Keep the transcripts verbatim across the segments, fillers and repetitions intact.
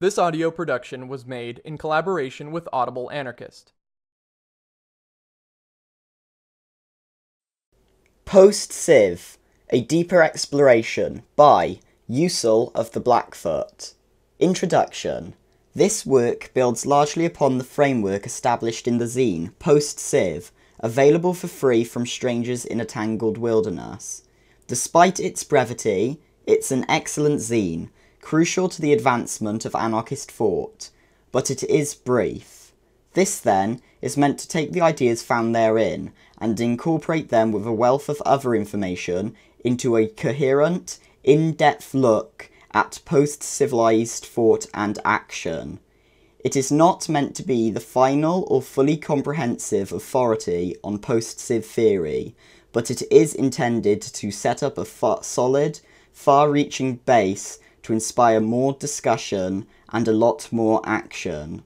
This audio production was made in collaboration with Audible Anarchist. Post Civ, a deeper exploration by Usul of the Blackfoot. Introduction. This work builds largely upon the framework established in the zine Post Civ, available for free from Strangers in a Tangled Wilderness. Despite its brevity, it's an excellent zine, crucial to the advancement of anarchist thought, but it is brief. This, then, is meant to take the ideas found therein, and incorporate them with a wealth of other information into a coherent, in-depth look at post-civilized thought and action. It is not meant to be the final or fully comprehensive authority on post-civ theory, but it is intended to set up a far solid, far-reaching base to inspire more discussion and a lot more action.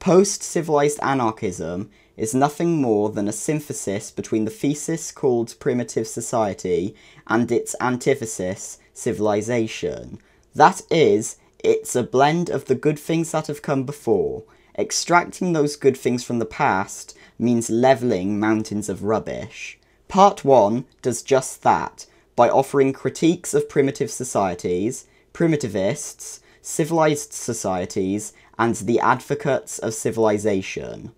Post-civilized anarchism is nothing more than a synthesis between the thesis called primitive society and its antithesis, civilization. That is, it's a blend of the good things that have come before. Extracting those good things from the past means levelling mountains of rubbish. Part one does just that, by offering critiques of primitive societies, primitivists, civilized societies, and the advocates of civilization.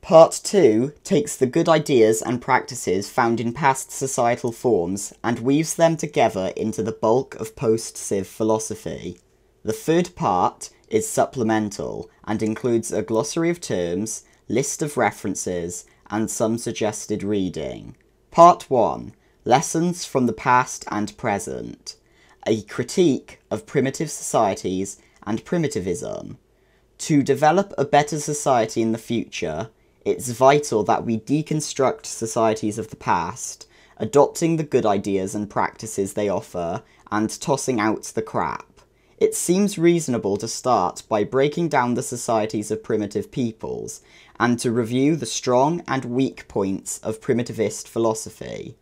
Part two takes the good ideas and practices found in past societal forms and weaves them together into the bulk of post-civ philosophy. The third part is supplemental and includes a glossary of terms, list of references, and some suggested reading. Part one. Lessons from the Past and Present. A critique of primitive societies and primitivism. To develop a better society in the future, it's vital that we deconstruct societies of the past, adopting the good ideas and practices they offer, and tossing out the crap. It seems reasonable to start by breaking down the societies of primitive peoples, and to review the strong and weak points of primitivist philosophy.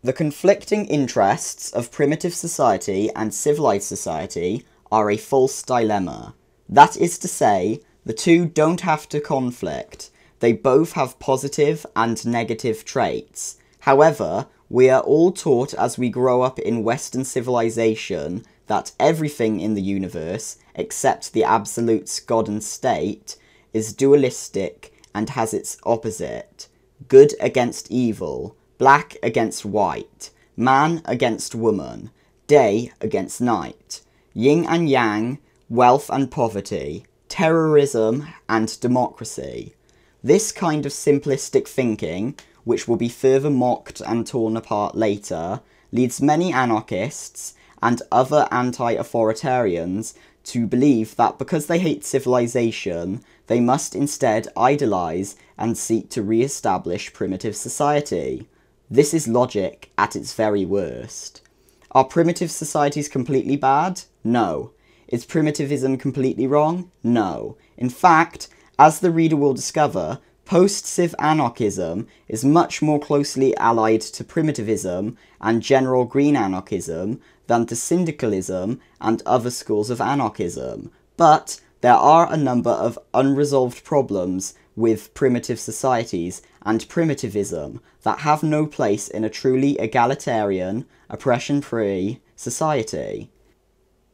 The conflicting interests of primitive society and civilized society are a false dilemma. That is to say, the two don't have to conflict. They both have positive and negative traits. However, we are all taught as we grow up in Western civilization that everything in the universe, except the absolutes God and state, is dualistic and has its opposite. Good against evil. Black against white, man against woman, day against night, yin and yang, wealth and poverty, terrorism and democracy. This kind of simplistic thinking, which will be further mocked and torn apart later, leads many anarchists and other anti-authoritarians to believe that because they hate civilization, they must instead idolize and seek to re-establish primitive society. This is logic at its very worst. Are primitive societies completely bad? No. Is primitivism completely wrong? No. In fact, as the reader will discover, post-civ anarchism is much more closely allied to primitivism and general green anarchism than to syndicalism and other schools of anarchism, but there are a number of unresolved problems with primitive societies and primitivism that have no place in a truly egalitarian, oppression-free society.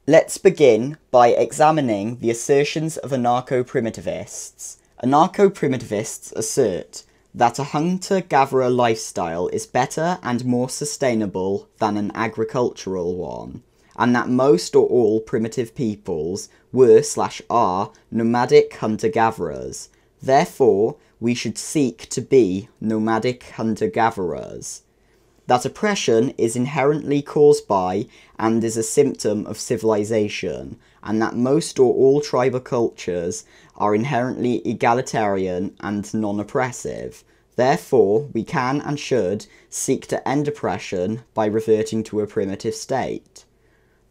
Let's begin by examining the assertions of anarcho-primitivists. Anarcho-primitivists assert that a hunter-gatherer lifestyle is better and more sustainable than an agricultural one, and that most or all primitive peoples were slash are nomadic hunter-gatherers. Therefore, we should seek to be nomadic hunter-gatherers. That oppression is inherently caused by and is a symptom of civilization, and that most or all tribal cultures are inherently egalitarian and non-oppressive. Therefore, we can and should seek to end oppression by reverting to a primitive state.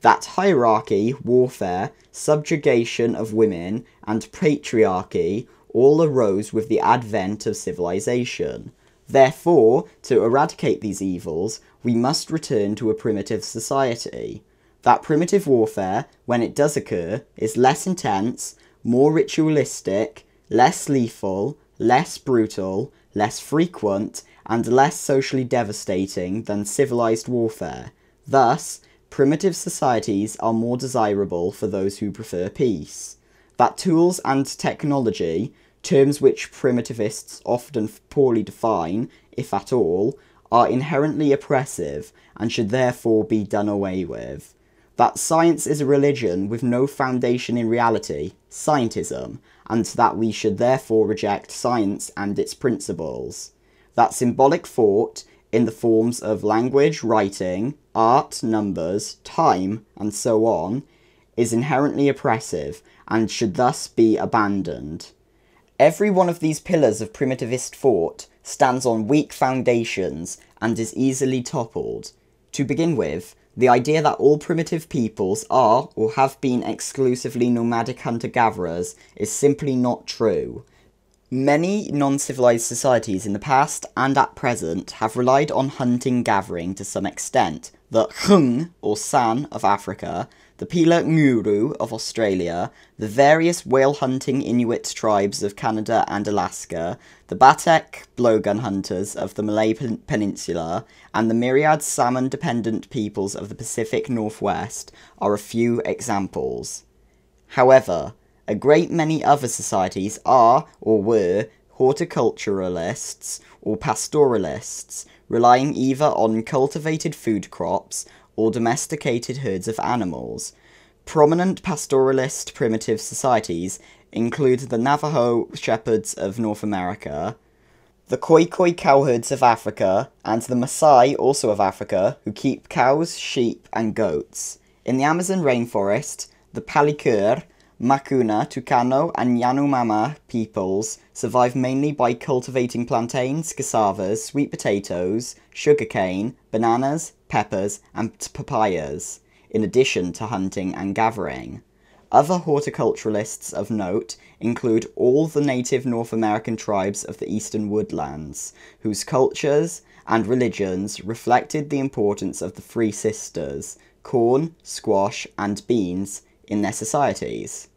That hierarchy, warfare, subjugation of women, and patriarchy all arose with the advent of civilization. Therefore, to eradicate these evils, we must return to a primitive society. that primitive warfare, when it does occur, is less intense, more ritualistic, less lethal, less brutal, less frequent, and less socially devastating than civilized warfare. Thus, primitive societies are more desirable for those who prefer peace. That tools and technology, terms which primitivists often poorly define, if at all, are inherently oppressive and should therefore be done away with. That science is a religion with no foundation in reality, scientism, and that we should therefore reject science and its principles. That symbolic thought, in the forms of language, writing, art, numbers, time, and so on, is inherently oppressive, and should thus be abandoned. Every one of these pillars of primitivist thought stands on weak foundations, and is easily toppled. To begin with, the idea that all primitive peoples are, or have been exclusively nomadic hunter-gatherers, is simply not true. Many non-civilized societies in the past and at present have relied on hunting-gathering to some extent. The Hung, or San, of Africa, the Pila Nguru of Australia, the various whale-hunting Inuit tribes of Canada and Alaska, the Batek blowgun hunters of the Malay Pen- Peninsula, and the myriad salmon-dependent peoples of the Pacific Northwest are a few examples. However, a great many other societies are, or were, horticulturalists or pastoralists, relying either on cultivated food crops or domesticated herds of animals. Prominent pastoralist primitive societies include the Navajo shepherds of North America, the Khoikhoi cowherds of Africa, and the Maasai, also of Africa, who keep cows, sheep, and goats. In the Amazon rainforest, the Palikir, Makuna, Tucano, and Yanomamö peoples survive mainly by cultivating plantains, cassavas, sweet potatoes, sugarcane, bananas, peppers, and papayas, in addition to hunting and gathering. Other horticulturalists of note include all the native North American tribes of the eastern woodlands, whose cultures and religions reflected the importance of the three sisters, corn, squash, and beans, in their societies.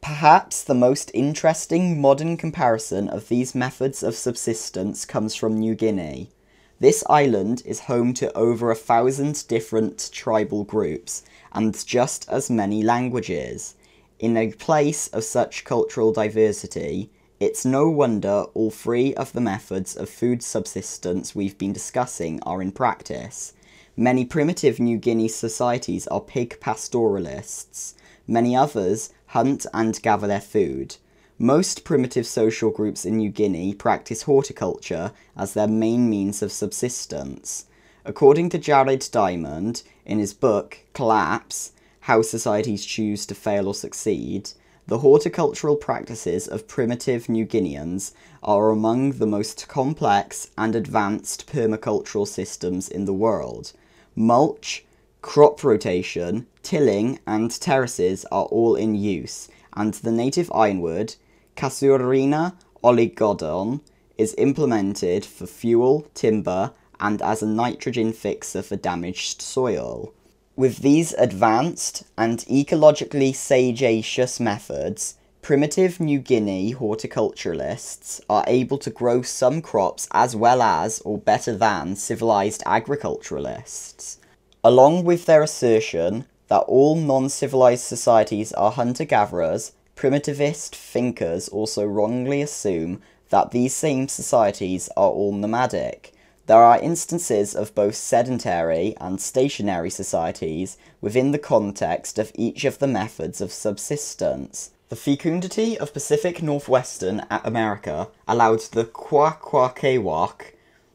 Perhaps the most interesting modern comparison of these methods of subsistence comes from New Guinea. This island is home to over a thousand different tribal groups, and just as many languages. In a place of such cultural diversity, it's no wonder all three of the methods of food subsistence we've been discussing are in practice. Many primitive New Guinea societies are pig pastoralists. Many others hunt and gather their food. Most primitive social groups in New Guinea practice horticulture as their main means of subsistence. According to Jared Diamond, in his book Collapse, How Societies Choose to Fail or Succeed, the horticultural practices of primitive New Guineans are among the most complex and advanced permacultural systems in the world. Mulch, crop rotation, tilling, and terraces are all in use, and the native ironwood, Casuarina oligodon, is implemented for fuel, timber, and as a nitrogen fixer for damaged soil. With these advanced and ecologically sagacious methods, primitive New Guinea horticulturalists are able to grow some crops as well as, or better than, civilized agriculturalists. Along with their assertion that all non-civilized societies are hunter-gatherers, primitivist thinkers also wrongly assume that these same societies are all nomadic. There are instances of both sedentary and stationary societies within the context of each of the methods of subsistence. The fecundity of Pacific Northwestern America allowed the Kwakwaka'wakw,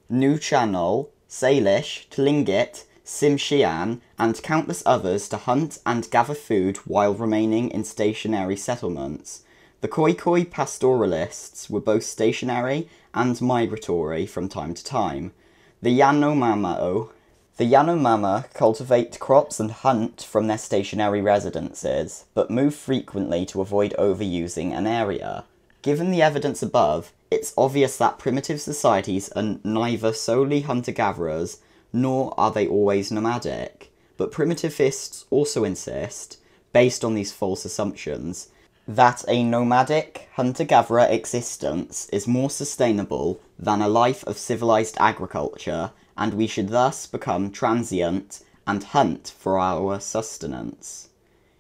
Nuu-chah-nulth, Salish, Tlingit, Tsimshian, and countless others to hunt and gather food while remaining in stationary settlements. The Khoikhoi pastoralists were both stationary and migratory from time to time. The Yanomamö. The Yanomamö cultivate crops and hunt from their stationary residences, but move frequently to avoid overusing an area. Given the evidence above, it's obvious that primitive societies are neither solely hunter-gatherers, nor are they always nomadic. But primitivists also insist, based on these false assumptions, that a nomadic hunter-gatherer existence is more sustainable than a life of civilized agriculture, and we should thus become transient and hunt for our sustenance.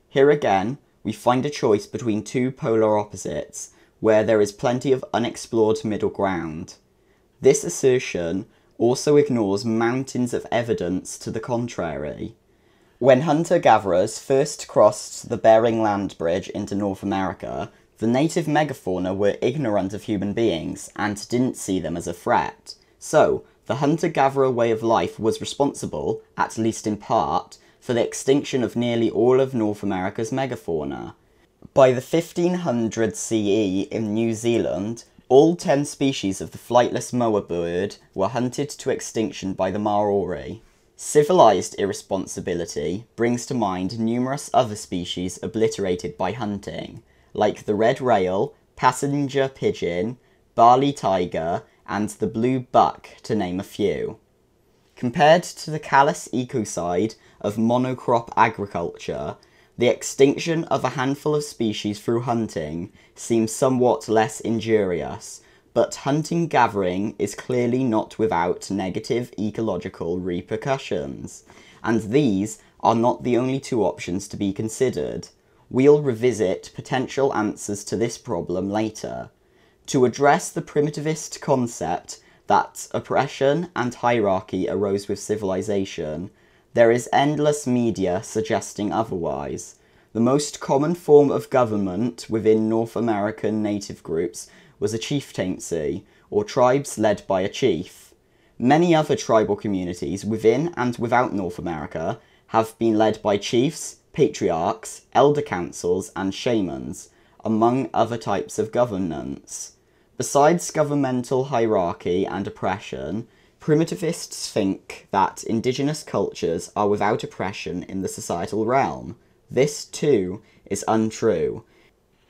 Here again, we find a choice between two polar opposites, where there is plenty of unexplored middle ground. This assertion also ignores mountains of evidence to the contrary. When hunter-gatherers first crossed the Bering Land Bridge into North America, the native megafauna were ignorant of human beings and didn't see them as a threat. So, the hunter-gatherer way of life was responsible, at least in part, for the extinction of nearly all of North America's megafauna. By the fifteen hundreds C E in New Zealand, all ten species of the flightless moa bird were hunted to extinction by the Māori. Civilised irresponsibility brings to mind numerous other species obliterated by hunting, like the red rail, passenger pigeon, barley tiger, and the blue buck, to name a few. Compared to the callous ecocide of monocrop agriculture, the extinction of a handful of species through hunting seems somewhat less injurious, but hunting-gathering is clearly not without negative ecological repercussions, and these are not the only two options to be considered. We'll revisit potential answers to this problem later. To address the primitivist concept that oppression and hierarchy arose with civilization, there is endless media suggesting otherwise. The most common form of government within North American native groups was a chieftaincy, or tribes led by a chief. Many other tribal communities within and without North America have been led by chiefs, patriarchs, elder councils, and shamans, among other types of governance. Besides governmental hierarchy and oppression, primitivists think that indigenous cultures are without oppression in the societal realm. This, too, is untrue.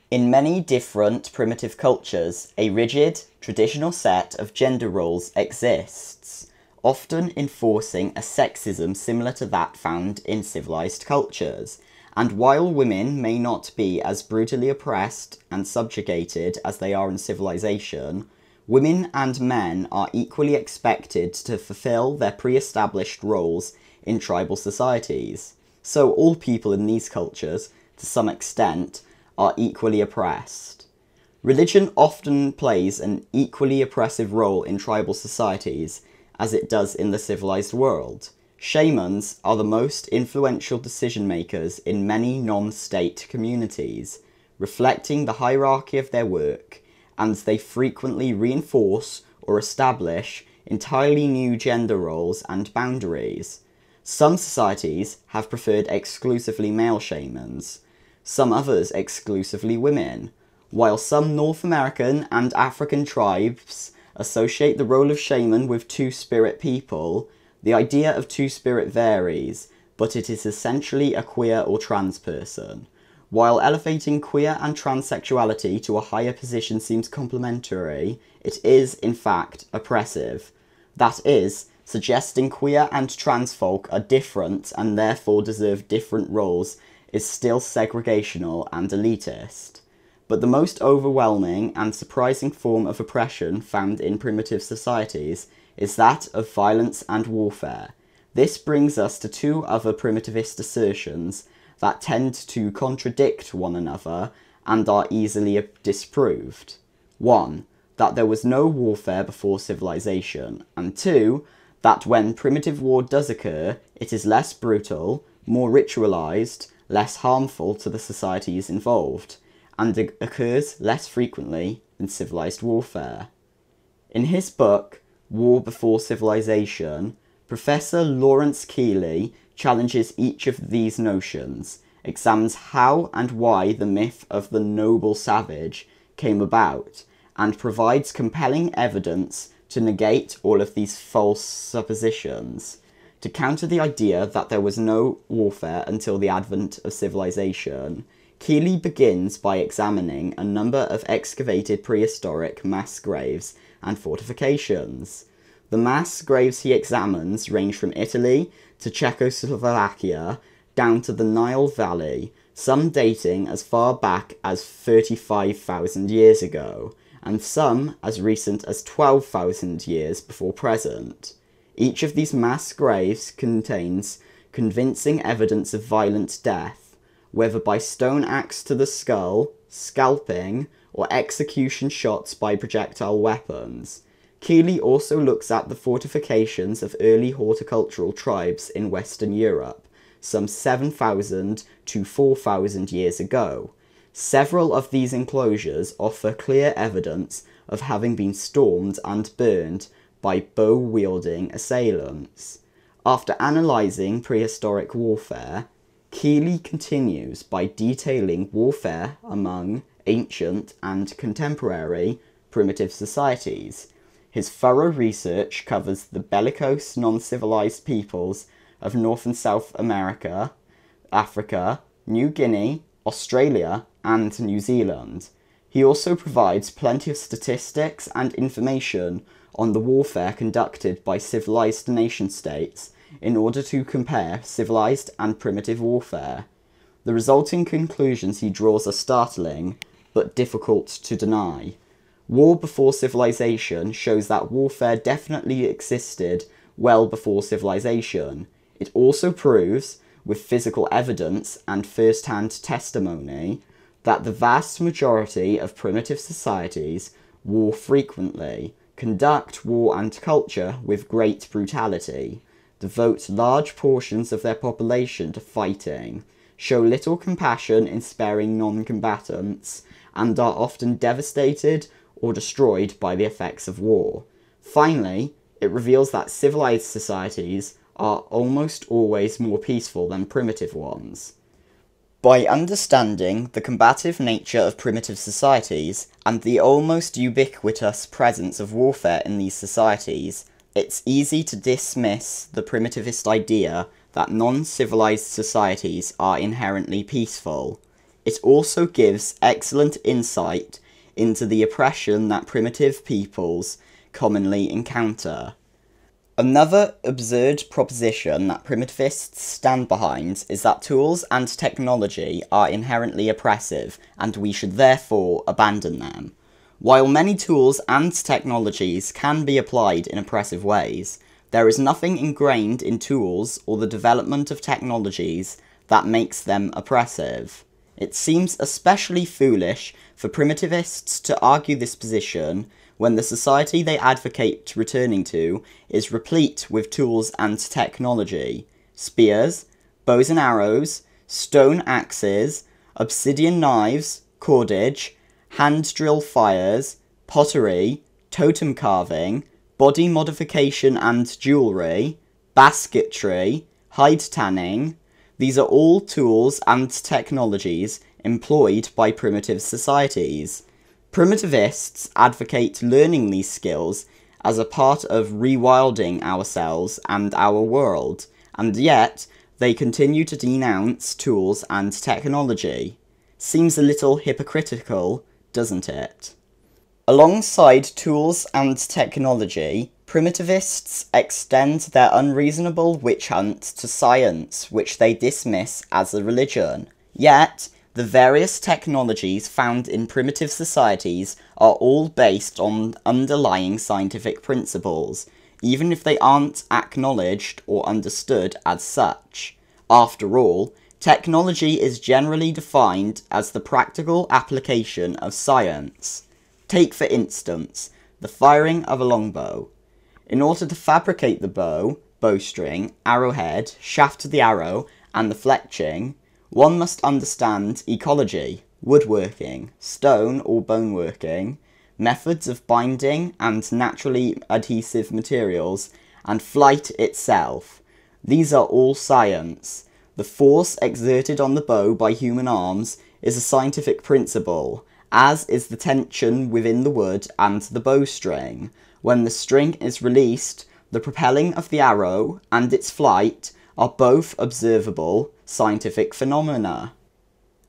In many different primitive cultures, a rigid, traditional set of gender roles exists, often enforcing a sexism similar to that found in civilized cultures, and while women may not be as brutally oppressed and subjugated as they are in civilization, women and men are equally expected to fulfill their pre-established roles in tribal societies. So all people in these cultures, to some extent, are equally oppressed. Religion often plays an equally oppressive role in tribal societies as it does in the civilized world. Shamans are the most influential decision makers in many non-state communities, reflecting the hierarchy of their work, and they frequently reinforce or establish entirely new gender roles and boundaries. Some societies have preferred exclusively male shamans, some others exclusively women. While some North American and African tribes associate the role of shaman with two-spirit people, the idea of two-spirit varies, but it is essentially a queer or trans person. While elevating queer and transsexuality to a higher position seems complimentary, it is, in fact, oppressive. That is, suggesting queer and trans folk are different and therefore deserve different roles is still segregational and elitist. But the most overwhelming and surprising form of oppression found in primitive societies is that of violence and warfare. This brings us to two other primitivist assertions that tend to contradict one another and are easily disproved. One, that there was no warfare before civilization, and two, that when primitive war does occur, it is less brutal, more ritualized, less harmful to the societies involved, and occurs less frequently than civilized warfare. In his book, War Before Civilization, Professor Lawrence Keeley challenges each of these notions, examines how and why the myth of the noble savage came about, and provides compelling evidence to negate all of these false suppositions. To counter the idea that there was no warfare until the advent of civilization, Keeley begins by examining a number of excavated prehistoric mass graves and fortifications. The mass graves he examines range from Italy to Czechoslovakia down to the Nile Valley, some dating as far back as thirty-five thousand years ago, and some as recent as twelve thousand years before present. Each of these mass graves contains convincing evidence of violent death, whether by stone axe to the skull, scalping, or execution shots by projectile weapons. Keeley also looks at the fortifications of early horticultural tribes in Western Europe, some seven thousand to four thousand years ago. Several of these enclosures offer clear evidence of having been stormed and burned by bow-wielding assailants. After analysing prehistoric warfare, Keeley continues by detailing warfare among ancient and contemporary primitive societies. His thorough research covers the bellicose, non-civilised peoples of North and South America, Africa, New Guinea, Australia, and New Zealand. He also provides plenty of statistics and information on the warfare conducted by civilised nation-states in order to compare civilised and primitive warfare. The resulting conclusions he draws are startling, but difficult to deny. War Before Civilization shows that warfare definitely existed well before civilization. It also proves, with physical evidence and first-hand testimony, that the vast majority of primitive societies war frequently, conduct war and culture with great brutality, devote large portions of their population to fighting, show little compassion in sparing non-combatants, and are often devastated or destroyed by the effects of war. Finally, it reveals that civilized societies are almost always more peaceful than primitive ones. By understanding the combative nature of primitive societies and the almost ubiquitous presence of warfare in these societies, it's easy to dismiss the primitivist idea that non-civilized societies are inherently peaceful. It also gives excellent insight into the oppression that primitive peoples commonly encounter. Another absurd proposition that primitivists stand behind is that tools and technology are inherently oppressive, and we should therefore abandon them. While many tools and technologies can be applied in oppressive ways, there is nothing ingrained in tools or the development of technologies that makes them oppressive. It seems especially foolish for primitivists to argue this position when the society they advocate returning to is replete with tools and technology. Spears, bows and arrows, stone axes, obsidian knives, cordage, hand drill fires, pottery, totem carving, body modification and jewellery, basketry, hide tanning. These are all tools and technologies employed by primitive societies. Primitivists advocate learning these skills as a part of rewilding ourselves and our world, and yet they continue to denounce tools and technology. Seems a little hypocritical, doesn't it? Alongside tools and technology, primitivists extend their unreasonable witch hunt to science, which they dismiss as a religion. Yet, the various technologies found in primitive societies are all based on underlying scientific principles, even if they aren't acknowledged or understood as such. After all, technology is generally defined as the practical application of science. Take, for instance, the firing of a longbow. In order to fabricate the bow, bowstring, arrowhead, shaft of the arrow, and the fletching, one must understand ecology, woodworking, stone or boneworking, methods of binding and naturally adhesive materials, and flight itself. These are all science. The force exerted on the bow by human arms is a scientific principle, as is the tension within the wood and the bowstring. When the string is released, the propelling of the arrow and its flight are both observable scientific phenomena.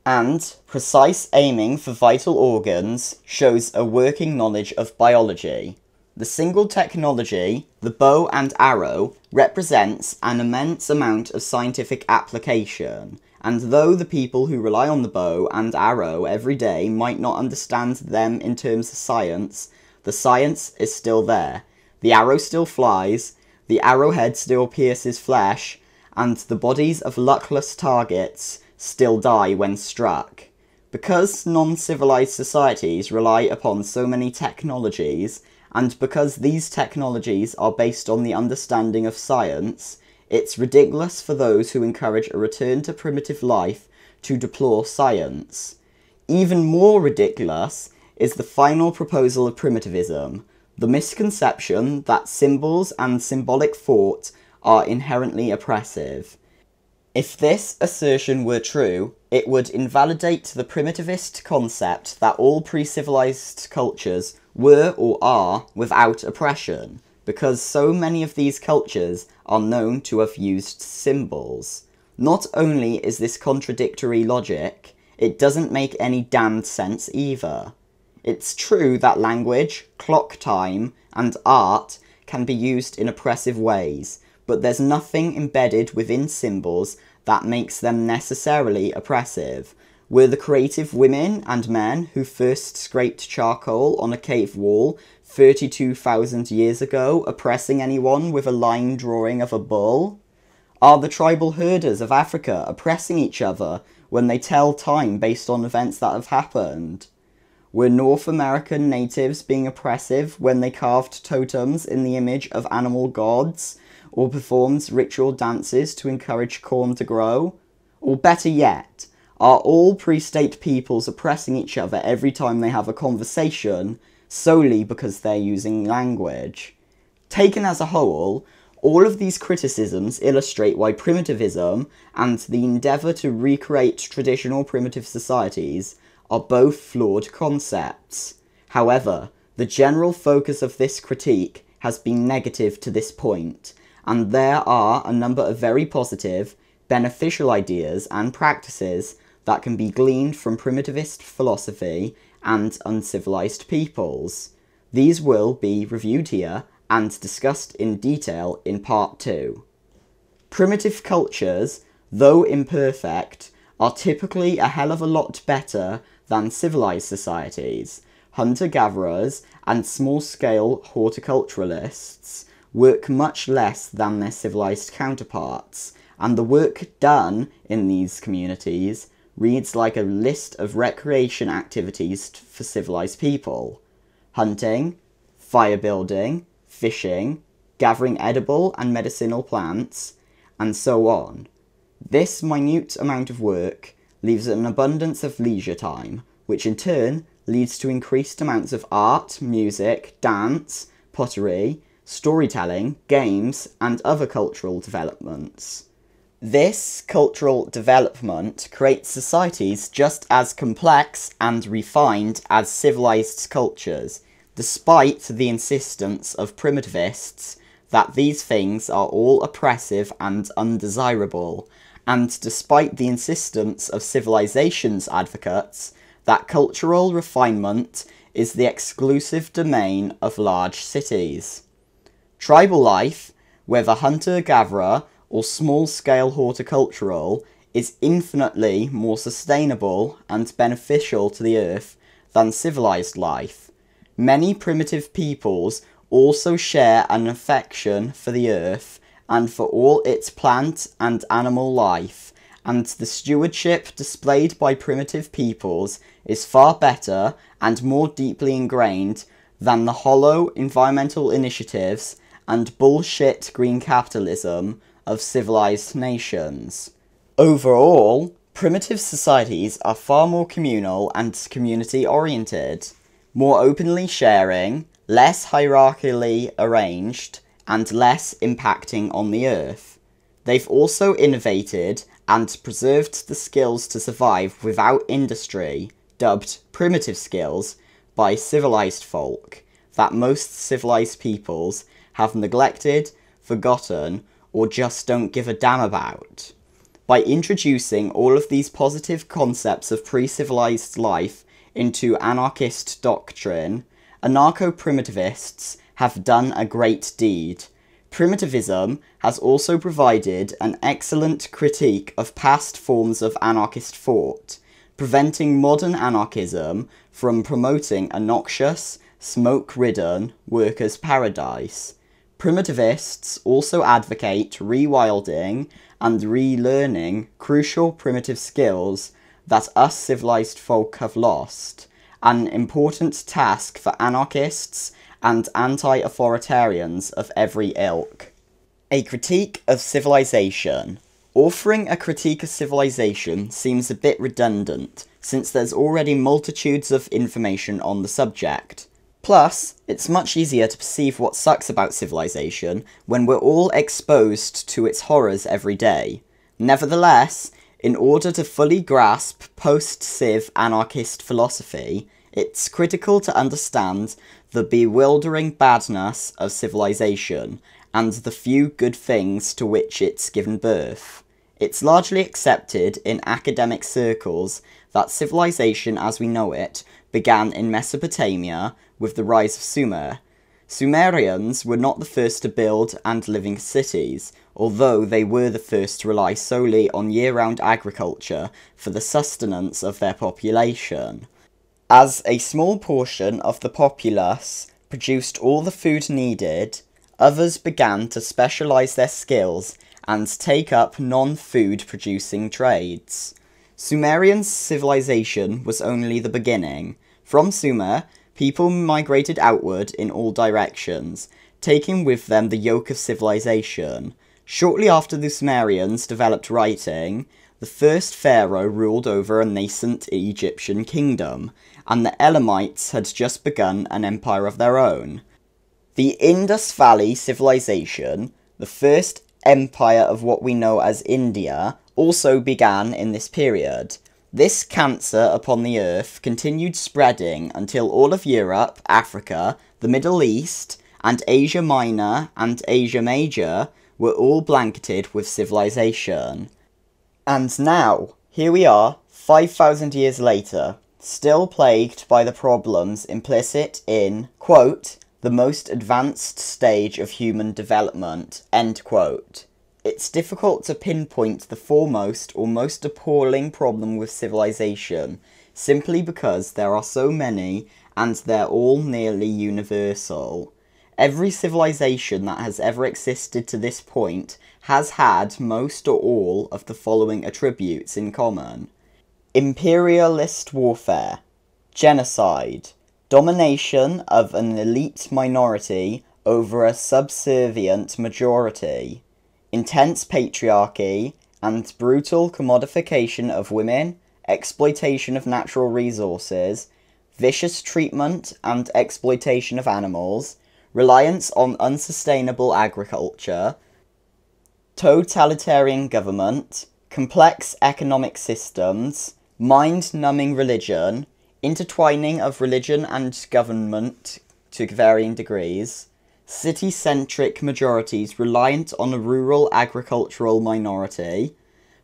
And precise aiming for vital organs shows a working knowledge of biology. The single technology, the bow and arrow, represents an immense amount of scientific application, and though the people who rely on the bow and arrow every day might not understand them in terms of science, the science is still there. The arrow still flies, the arrowhead still pierces flesh, and the bodies of luckless targets still die when struck. Because non-civilized societies rely upon so many technologies, and because these technologies are based on the understanding of science, it's ridiculous for those who encourage a return to primitive life to deplore science. Even more ridiculous is the final proposal of primitivism, the misconception that symbols and symbolic thought are inherently oppressive. If this assertion were true, it would invalidate the primitivist concept that all pre-civilized cultures were or are without oppression, because so many of these cultures are known to have used symbols. Not only is this contradictory logic, it doesn't make any damned sense either. It's true that language, clock time, and art can be used in oppressive ways, but there's nothing embedded within symbols that makes them necessarily oppressive. Were the creative women and men who first scraped charcoal on a cave wall thirty-two thousand years ago oppressing anyone with a line drawing of a bull? Are the tribal herders of Africa oppressing each other when they tell time based on events that have happened? Were North American natives being oppressive when they carved totems in the image of animal gods, or performed ritual dances to encourage corn to grow? Or better yet, are all pre-state peoples oppressing each other every time they have a conversation solely because they're using language? Taken as a whole, all of these criticisms illustrate why primitivism and the endeavour to recreate traditional primitive societies are both flawed concepts. However, the general focus of this critique has been negative to this point, and there are a number of very positive, beneficial ideas and practices that can be gleaned from primitivist philosophy and uncivilized peoples. These will be reviewed here and discussed in detail in part two. Primitive cultures, though imperfect, are typically a hell of a lot better than civilized societies. Hunter-gatherers and small-scale horticulturalists work much less than their civilized counterparts, and the work done in these communities reads like a list of recreation activities for civilized people: hunting, fire building, fishing, gathering edible and medicinal plants, and so on. This minute amount of work leaves an abundance of leisure time, which in turn leads to increased amounts of art, music, dance, pottery, storytelling, games, and other cultural developments. This cultural development creates societies just as complex and refined as civilized cultures, despite the insistence of primitivists that these things are all oppressive and undesirable, and despite the insistence of civilization's advocates that cultural refinement is the exclusive domain of large cities. Tribal life, whether hunter-gatherer or small-scale horticultural, is infinitely more sustainable and beneficial to the earth than civilized life. Many primitive peoples also share an affection for the earth and for all its plant and animal life, and the stewardship displayed by primitive peoples is far better and more deeply ingrained than the hollow environmental initiatives and bullshit green capitalism of civilized nations. Overall, primitive societies are far more communal and community-oriented, more openly sharing, less hierarchically arranged, and less impacting on the earth. They've also innovated and preserved the skills to survive without industry, dubbed primitive skills, by civilized folk, that most civilized peoples have neglected, forgotten, or just don't give a damn about. By introducing all of these positive concepts of pre-civilized life into anarchist doctrine, anarcho-primitivists have done a great deed. Primitivism has also provided an excellent critique of past forms of anarchist thought, preventing modern anarchism from promoting a noxious, smoke-ridden workers' paradise. Primitivists also advocate rewilding and relearning crucial primitive skills that us civilized folk have lost, an important task for anarchists and anti-authoritarians of every ilk. A critique of civilization. Offering a critique of civilization seems a bit redundant, since there's already multitudes of information on the subject. Plus, it's much easier to perceive what sucks about civilization when we're all exposed to its horrors every day. Nevertheless, in order to fully grasp post Civ anarchist philosophy, it's critical to understand the bewildering badness of civilization, and the few good things to which it's given birth. It's largely accepted in academic circles that civilization as we know it began in Mesopotamia with the rise of Sumer. Sumerians were not the first to build and live in cities, although they were the first to rely solely on year-round agriculture for the sustenance of their population. As a small portion of the populace produced all the food needed, others began to specialise their skills and take up non-food producing trades. Sumerian civilization was only the beginning. From Sumer, people migrated outward in all directions, taking with them the yoke of civilization. Shortly after the Sumerians developed writing, the first pharaoh ruled over a nascent Egyptian kingdom, and the Elamites had just begun an empire of their own. The Indus Valley civilization, the first empire of what we know as India, also began in this period. This cancer upon the earth continued spreading until all of Europe, Africa, the Middle East, and Asia Minor and Asia Major were all blanketed with civilization. And now, here we are, five thousand years later, still plagued by the problems implicit in, quote, the most advanced stage of human development, end quote. It's difficult to pinpoint the foremost or most appalling problem with civilization, simply because there are so many and they're all nearly universal. Every civilization that has ever existed to this point has had most or all of the following attributes in common. Imperialist warfare, genocide, domination of an elite minority over a subservient majority, intense patriarchy, and brutal commodification of women, exploitation of natural resources, vicious treatment and exploitation of animals, reliance on unsustainable agriculture, totalitarian government, complex economic systems, mind-numbing religion, intertwining of religion and government to varying degrees, city-centric majorities reliant on a rural agricultural minority,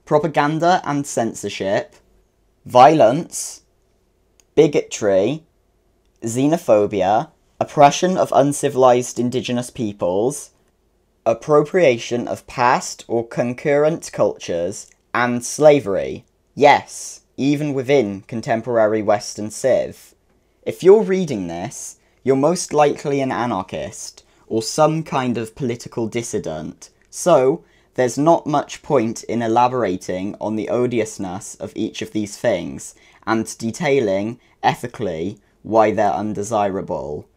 propaganda and censorship, violence, bigotry, xenophobia, oppression of uncivilized indigenous peoples, appropriation of past or concurrent cultures, and slavery. Yes, even within contemporary Western Civ. If you're reading this, you're most likely an anarchist, or some kind of political dissident, so there's not much point in elaborating on the odiousness of each of these things, and detailing, ethically, why they're undesirable.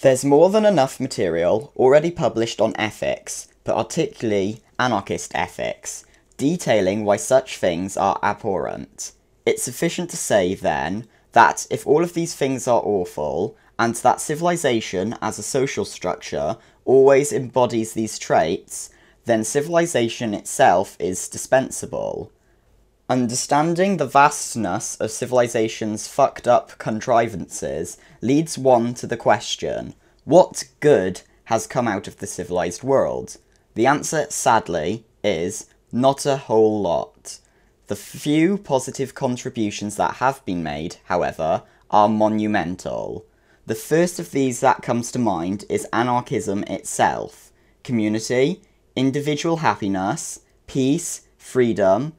There's more than enough material already published on ethics, but particularly anarchist ethics, detailing why such things are abhorrent. It's sufficient to say, then, that if all of these things are awful, and that civilization as a social structure always embodies these traits, then civilization itself is dispensable. Understanding the vastness of civilization's fucked-up contrivances leads one to the question, what good has come out of the civilized world? The answer, sadly, is not a whole lot. The few positive contributions that have been made, however, are monumental. The first of these that comes to mind is anarchism itself: community, individual happiness, peace, freedom,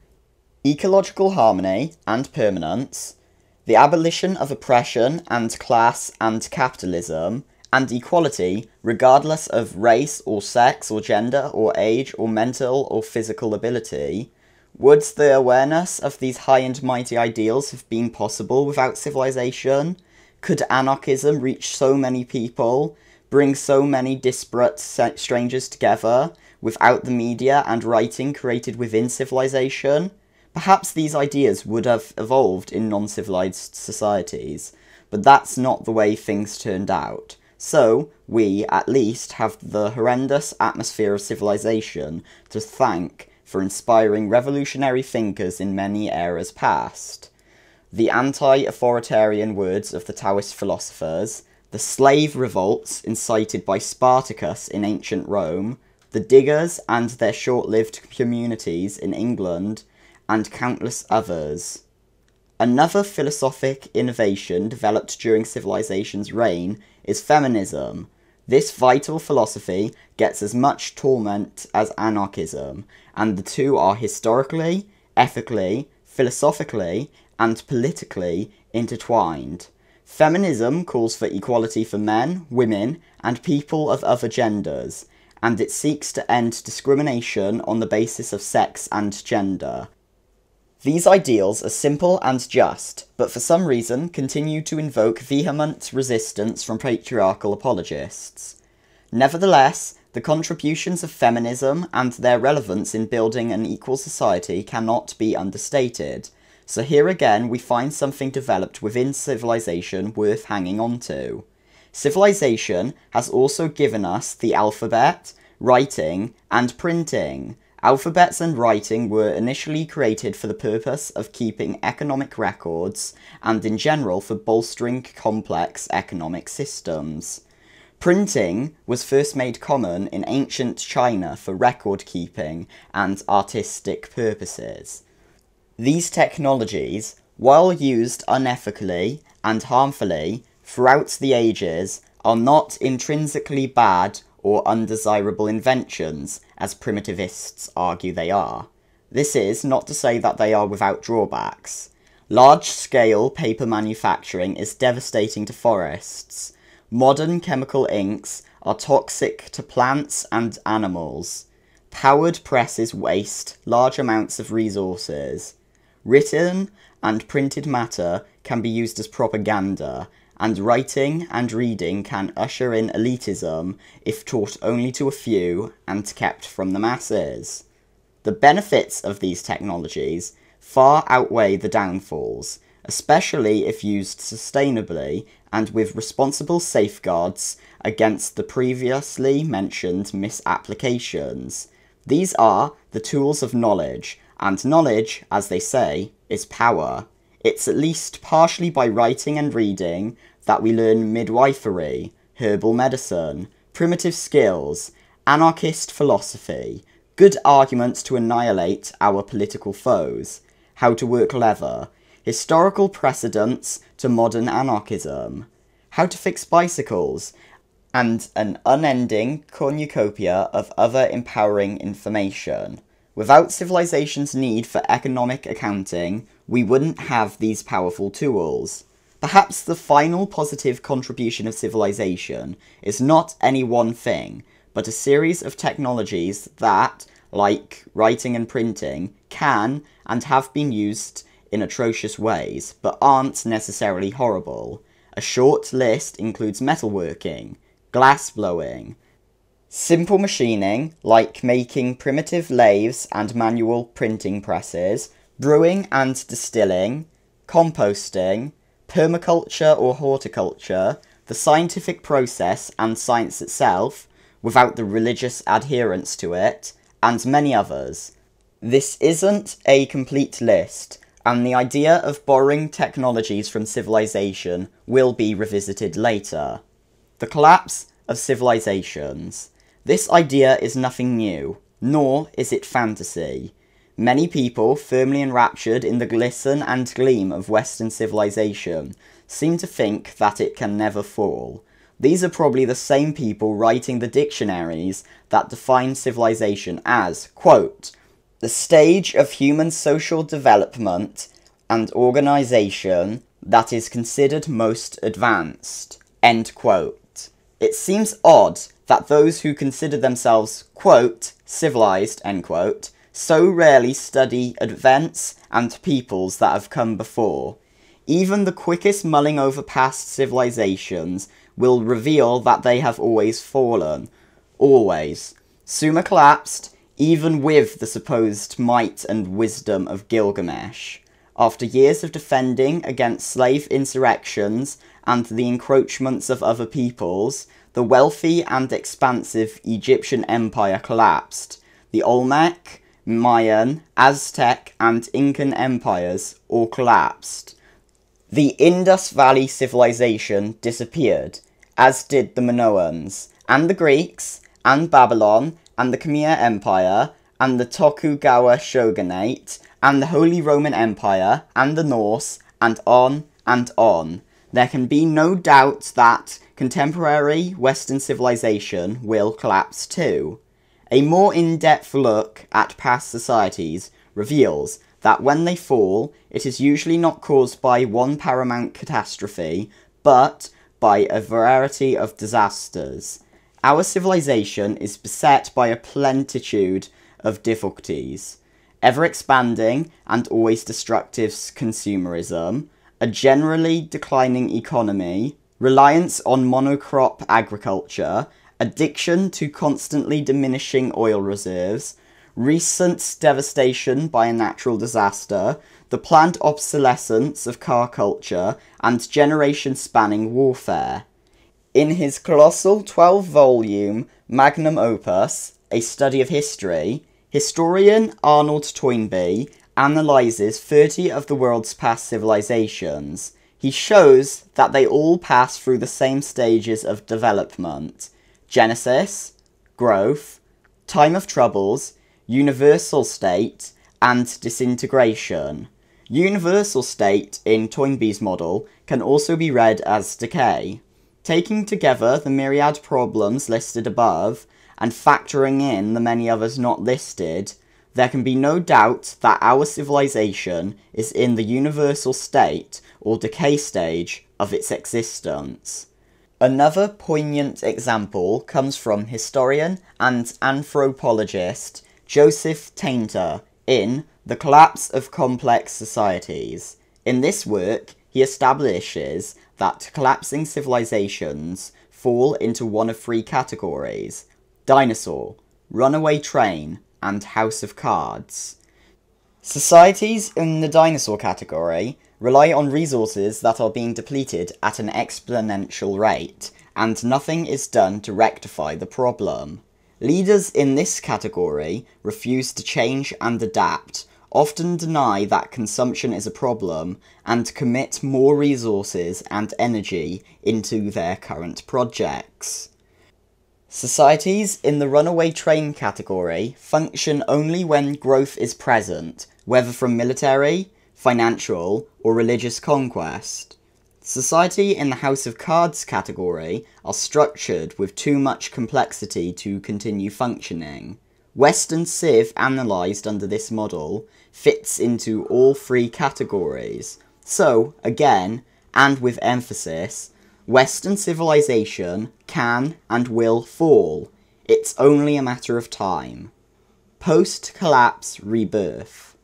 ecological harmony and permanence, the abolition of oppression and class and capitalism, and equality regardless of race or sex or gender or age or mental or physical ability. Would the awareness of these high and mighty ideals have been possible without civilization? Could anarchism reach so many people, bring so many disparate strangers together, without the media and writing created within civilization? Perhaps these ideas would have evolved in non-civilized societies, but that's not the way things turned out. So, we, at least, have the horrendous atmosphere of civilization to thank for inspiring revolutionary thinkers in many eras past. The anti-authoritarian words of the Taoist philosophers, the slave revolts incited by Spartacus in ancient Rome, the diggers and their short-lived communities in England, and countless others. Another philosophic innovation developed during civilization's reign is feminism. This vital philosophy gets as much torment as anarchism, and the two are historically, ethically, philosophically, and politically intertwined. Feminism calls for equality for men, women, and people of other genders, and it seeks to end discrimination on the basis of sex and gender. These ideals are simple and just, but for some reason continue to invoke vehement resistance from patriarchal apologists. Nevertheless, the contributions of feminism and their relevance in building an equal society cannot be understated, so here again we find something developed within civilization worth hanging on to. Civilization has also given us the alphabet, writing, and printing. Alphabets and writing were initially created for the purpose of keeping economic records and in general for bolstering complex economic systems. Printing was first made common in ancient China for record keeping and artistic purposes. These technologies, while used unethically and harmfully throughout the ages, are not intrinsically bad or undesirable inventions, as primitivists argue they are. This is not to say that they are without drawbacks. Large-scale paper manufacturing is devastating to forests. Modern chemical inks are toxic to plants and animals. Powered presses waste large amounts of resources. Written and printed matter can be used as propaganda, and writing and reading can usher in elitism if taught only to a few and kept from the masses. The benefits of these technologies far outweigh the downfalls, especially if used sustainably and with responsible safeguards against the previously mentioned misapplications. These are the tools of knowledge, and knowledge, as they say, is power. It's at least partially by writing and reading that we learn midwifery, herbal medicine, primitive skills, anarchist philosophy, good arguments to annihilate our political foes, how to work leather, historical precedents to modern anarchism, how to fix bicycles, and an unending cornucopia of other empowering information. Without civilization's need for economic accounting, we wouldn't have these powerful tools. Perhaps the final positive contribution of civilization is not any one thing, but a series of technologies that, like writing and printing, can and have been used in atrocious ways, but aren't necessarily horrible. A short list includes metalworking, glassblowing, simple machining, like making primitive lathes and manual printing presses, brewing and distilling, composting, permaculture or horticulture, the scientific process and science itself, without the religious adherence to it, and many others. This isn't a complete list, and the idea of borrowing technologies from civilization will be revisited later. The collapse of civilizations. This idea is nothing new, nor is it fantasy. Many people, firmly enraptured in the glisten and gleam of Western civilization, seem to think that it can never fall. These are probably the same people writing the dictionaries that define civilization as, quote, the stage of human social development and organization that is considered most advanced, end quote. It seems odd that those who consider themselves, quote, civilized, end quote, so rarely study events and peoples that have come before. Even the quickest mulling over past civilizations will reveal that they have always fallen. Always. Sumer collapsed, even with the supposed might and wisdom of Gilgamesh. After years of defending against slave insurrections and the encroachments of other peoples, the wealthy and expansive Egyptian Empire collapsed. The Olmec, Mayan, Aztec and Incan empires all collapsed. The Indus Valley civilization disappeared, as did the Minoans, and the Greeks, and Babylon, and the Khmer Empire, and the Tokugawa Shogunate, and the Holy Roman Empire, and the Norse, and on and on. There can be no doubt that contemporary Western civilization will collapse too. A more in-depth look at past societies reveals that when they fall, it is usually not caused by one paramount catastrophe, but by a variety of disasters. Our civilization is beset by a plentitude of difficulties, ever-expanding and always destructive consumerism, a generally declining economy, reliance on monocrop agriculture, addiction to constantly diminishing oil reserves, recent devastation by a natural disaster, the planned obsolescence of car culture, and generation-spanning warfare. In his colossal twelve-volume magnum opus, A Study of History, historian Arnold Toynbee analyses thirty of the world's past civilizations. He shows that they all pass through the same stages of development: genesis, growth, time of troubles, universal state, and disintegration. Universal state, in Toynbee's model, can also be read as decay. Taking together the myriad problems listed above, and factoring in the many others not listed, there can be no doubt that our civilization is in the universal state, or decay stage, of its existence. Another poignant example comes from historian and anthropologist Joseph Tainter in The Collapse of Complex Societies. In this work, he establishes that collapsing civilizations fall into one of three categories: dinosaur, runaway train, and house of cards. Societies in the dinosaur category rely on resources that are being depleted at an exponential rate, and nothing is done to rectify the problem. Leaders in this category refuse to change and adapt, often deny that consumption is a problem, and commit more resources and energy into their current projects. Societies in the runaway train category function only when growth is present, whether from military, financial, or religious conquest. Society in the House of Cards category are structured with too much complexity to continue functioning. Western Civ, analysed under this model, fits into all three categories. So, again, and with emphasis, Western civilization can and will fall. It's only a matter of time. Post-collapse rebirth.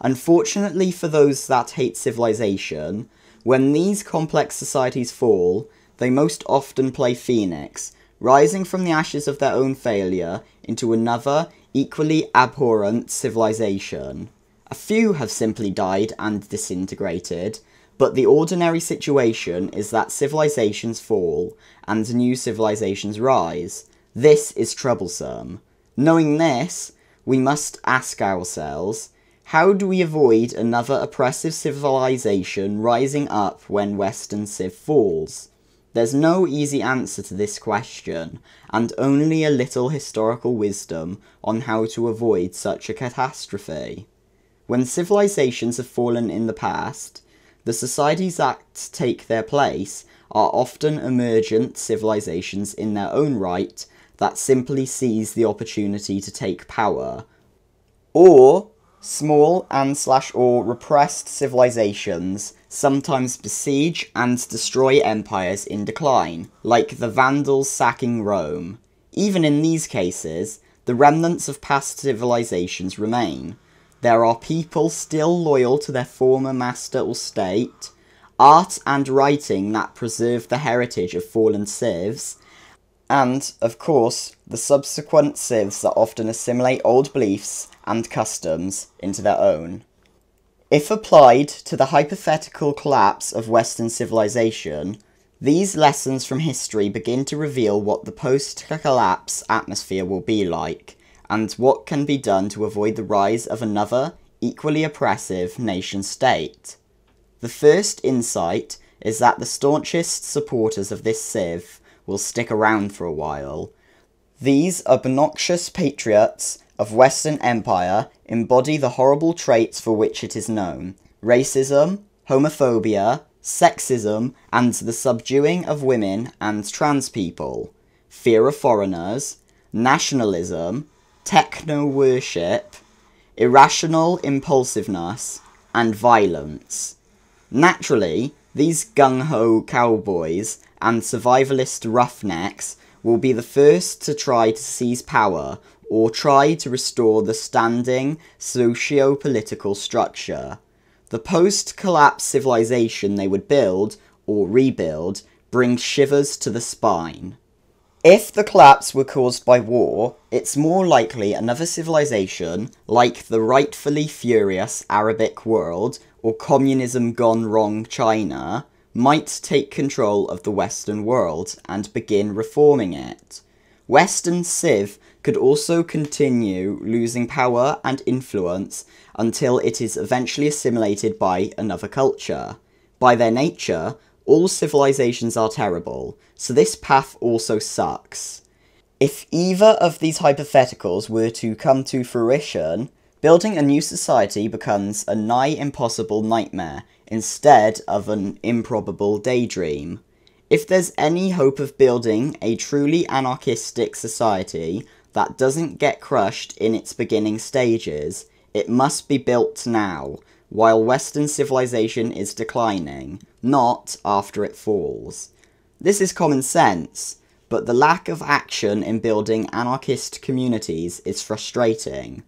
Unfortunately for those that hate civilization, when these complex societies fall, they most often play Phoenix, rising from the ashes of their own failure into another, equally abhorrent civilization. A few have simply died and disintegrated, but the ordinary situation is that civilizations fall, and new civilizations rise. This is troublesome. Knowing this, we must ask ourselves, how do we avoid another oppressive civilization rising up when Western Civ falls? There's no easy answer to this question, and only a little historical wisdom on how to avoid such a catastrophe. When civilizations have fallen in the past, the societies that take their place are often emergent civilizations in their own right that simply seize the opportunity to take power, or small and slash or repressed civilizations sometimes besiege and destroy empires in decline, like the Vandals sacking Rome. Even in these cases, the remnants of past civilizations remain. There are people still loyal to their former master or state, art and writing that preserve the heritage of fallen civs, and, of course, the subsequent civs that often assimilate old beliefs and customs into their own. If applied to the hypothetical collapse of Western civilization, these lessons from history begin to reveal what the post-collapse atmosphere will be like, and what can be done to avoid the rise of another, equally oppressive, nation-state. The first insight is that the staunchest supporters of this civ will stick around for a while. These obnoxious patriots of Western Empire embody the horrible traits for which it is known: racism, homophobia, sexism, and the subduing of women and trans people, fear of foreigners, nationalism, techno-worship, irrational impulsiveness, and violence. Naturally, these gung-ho cowboys and survivalist roughnecks will be the first to try to seize power or try to restore the standing socio-political structure. The post-collapse civilization they would build, or rebuild, brings shivers to the spine. If the collapse were caused by war, it's more likely another civilization, like the rightfully furious Arabic world or communism gone wrong China, might take control of the Western world and begin reforming it. Western civ could also continue losing power and influence until it is eventually assimilated by another culture. By their nature, all civilizations are terrible, so this path also sucks. If either of these hypotheticals were to come to fruition, building a new society becomes a nigh-impossible nightmare instead of an improbable daydream. If there's any hope of building a truly anarchistic society that doesn't get crushed in its beginning stages, it must be built now, while Western civilization is declining, not after it falls. This is common sense, but the lack of action in building anarchist communities is frustrating.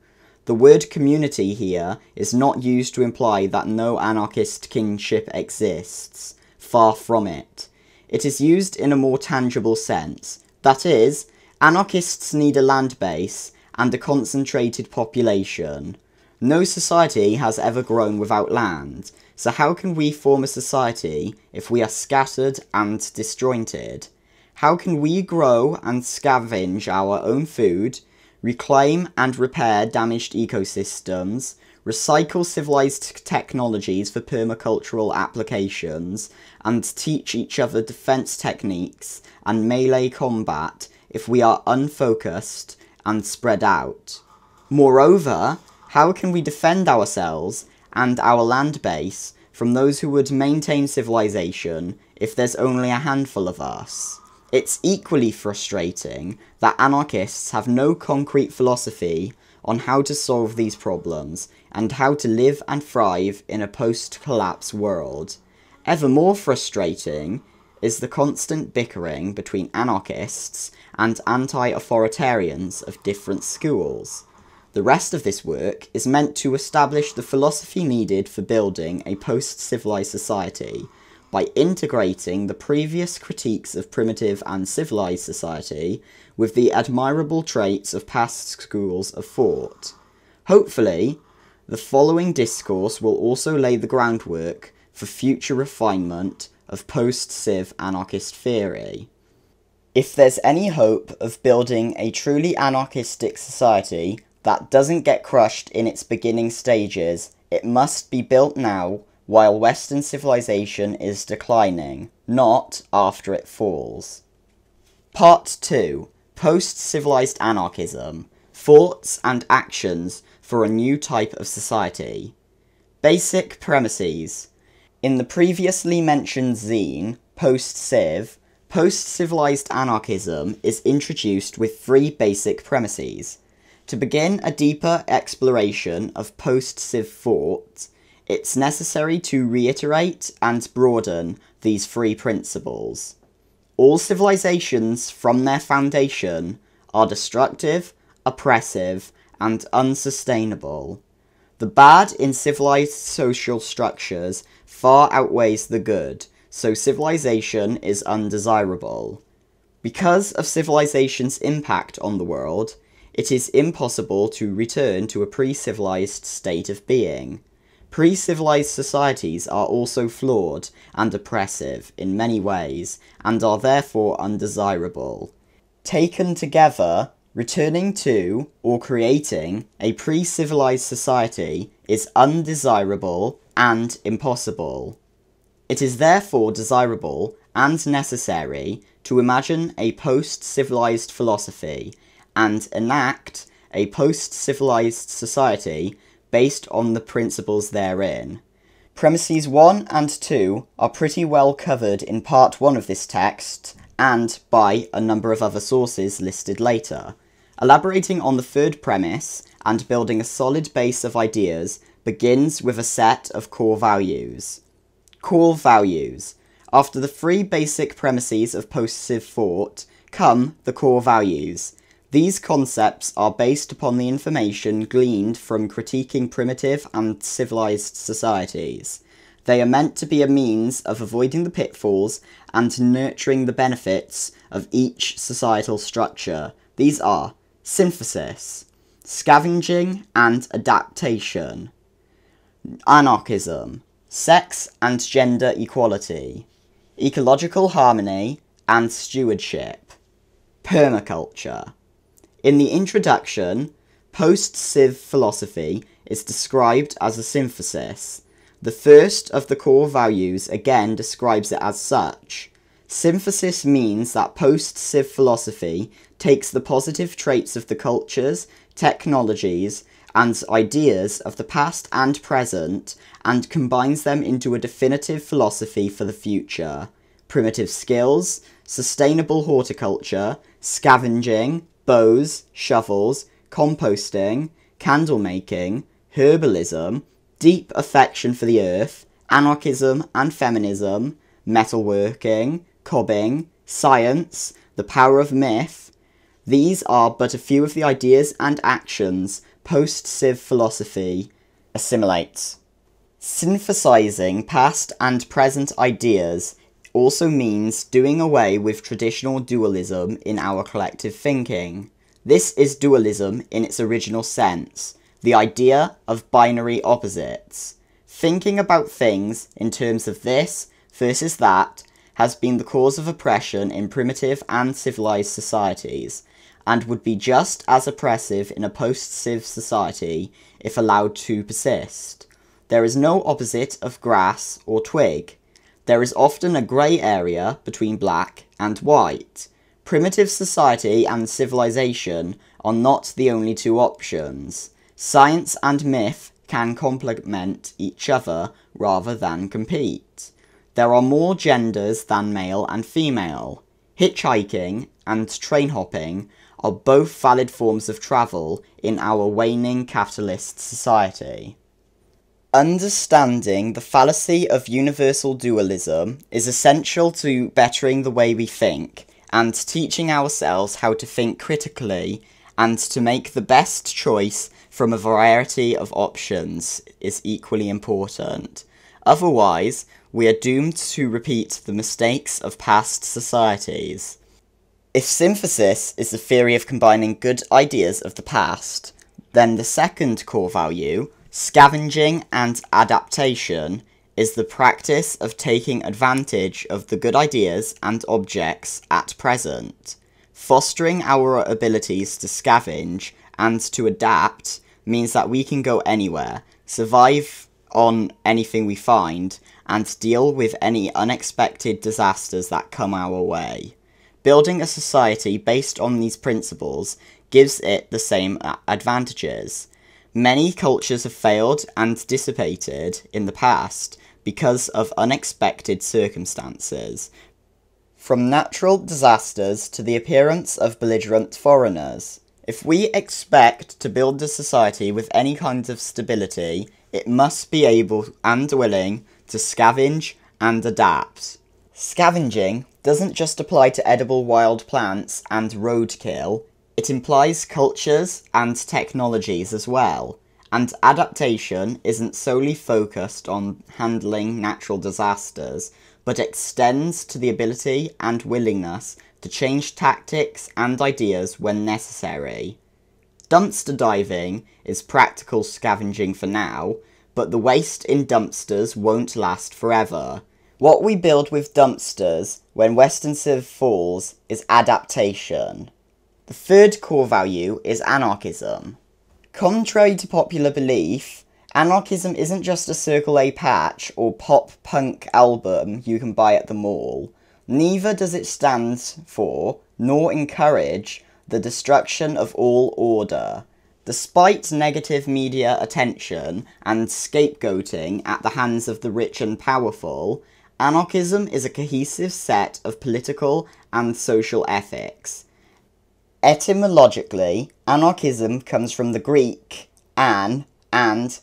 The word community here is not used to imply that no anarchist kinship exists. Far from it. It is used in a more tangible sense. That is, anarchists need a land base and a concentrated population. No society has ever grown without land, so how can we form a society if we are scattered and disjointed? How can we grow and scavenge our own food, reclaim and repair damaged ecosystems, recycle civilized technologies for permacultural applications, and teach each other defense techniques and melee combat if we are unfocused and spread out? Moreover, how can we defend ourselves and our land base from those who would maintain civilization if there's only a handful of us? It's equally frustrating that anarchists have no concrete philosophy on how to solve these problems and how to live and thrive in a post-collapse world. Ever more frustrating is the constant bickering between anarchists and anti-authoritarians of different schools. The rest of this work is meant to establish the philosophy needed for building a post-civilized society by integrating the previous critiques of primitive and civilized society with the admirable traits of past schools of thought. Hopefully, the following discourse will also lay the groundwork for future refinement of post-civ anarchist theory. If there's any hope of building a truly anarchistic society that doesn't get crushed in its beginning stages, it must be built now, while Western civilization is declining, not after it falls. Part two. Post-Civilized Anarchism. Thoughts and Actions for a New Type of Society. Basic Premises. In the previously mentioned zine, Post Civ, post-civilized anarchism is introduced with three basic premises. To begin a deeper exploration of post-Civ thought, it's necessary to reiterate and broaden these three principles. All civilizations from their foundation are destructive, oppressive, and unsustainable. The bad in civilized social structures far outweighs the good, so civilization is undesirable. Because of civilization's impact on the world, it is impossible to return to a pre-civilized state of being. Pre-civilized societies are also flawed and oppressive in many ways, and are therefore undesirable. Taken together, returning to, or creating, a pre-civilized society is undesirable and impossible. It is therefore desirable and necessary to imagine a post-civilized philosophy and enact a post-civilized society based on the principles therein. Premises one and two are pretty well covered in part one of this text and by a number of other sources listed later. Elaborating on the third premise and building a solid base of ideas begins with a set of core values. Core values. After the three basic premises of post-Civ thought come the core values. These concepts are based upon the information gleaned from critiquing primitive and civilized societies. They are meant to be a means of avoiding the pitfalls and nurturing the benefits of each societal structure. These are synthesis, scavenging and adaptation, anarchism, sex and gender equality, ecological harmony and stewardship, permaculture. In the introduction, post-Civ philosophy is described as a synthesis. The first of the core values again describes it as such. Synthesis means that post-Civ philosophy takes the positive traits of the cultures, technologies, and ideas of the past and present, and combines them into a definitive philosophy for the future. Primitive skills, sustainable horticulture, scavenging, bows, shovels, composting, candle making, herbalism, deep affection for the earth, anarchism and feminism, metalworking, cobbing, science, the power of myth. These are but a few of the ideas and actions post-Civ philosophy assimilates. Synthesizing past and present ideas also means doing away with traditional dualism in our collective thinking. This is dualism in its original sense, the idea of binary opposites. Thinking about things in terms of this versus that has been the cause of oppression in primitive and civilized societies, and would be just as oppressive in a post-Civ society if allowed to persist. There is no opposite of grass or twig. There is often a grey area between black and white. Primitive society and civilization are not the only two options. Science and myth can complement each other rather than compete. There are more genders than male and female. Hitchhiking and train hopping are both valid forms of travel in our waning capitalist society. Understanding the fallacy of universal dualism is essential to bettering the way we think, and teaching ourselves how to think critically, and to make the best choice from a variety of options is equally important. Otherwise, we are doomed to repeat the mistakes of past societies. If synthesis is the theory of combining good ideas of the past, then the second core value, scavenging and adaptation, is the practice of taking advantage of the good ideas and objects at present. Fostering our abilities to scavenge and to adapt means that we can go anywhere, survive on anything we find, and deal with any unexpected disasters that come our way. Building a society based on these principles gives it the same advantages. Many cultures have failed and dissipated in the past because of unexpected circumstances, from natural disasters to the appearance of belligerent foreigners. If we expect to build a society with any kind of stability, it must be able and willing to scavenge and adapt. Scavenging doesn't just apply to edible wild plants and roadkill, it implies cultures and technologies as well, and adaptation isn't solely focused on handling natural disasters, but extends to the ability and willingness to change tactics and ideas when necessary. Dumpster diving is practical scavenging for now, but the waste in dumpsters won't last forever. What we build with dumpsters when Western Civ falls is adaptation. The third core value is anarchism. Contrary to popular belief, anarchism isn't just a Circle A patch or pop-punk album you can buy at the mall. Neither does it stand for, nor encourage, the destruction of all order. Despite negative media attention and scapegoating at the hands of the rich and powerful, anarchism is a cohesive set of political and social ethics. Etymologically, anarchism comes from the Greek an and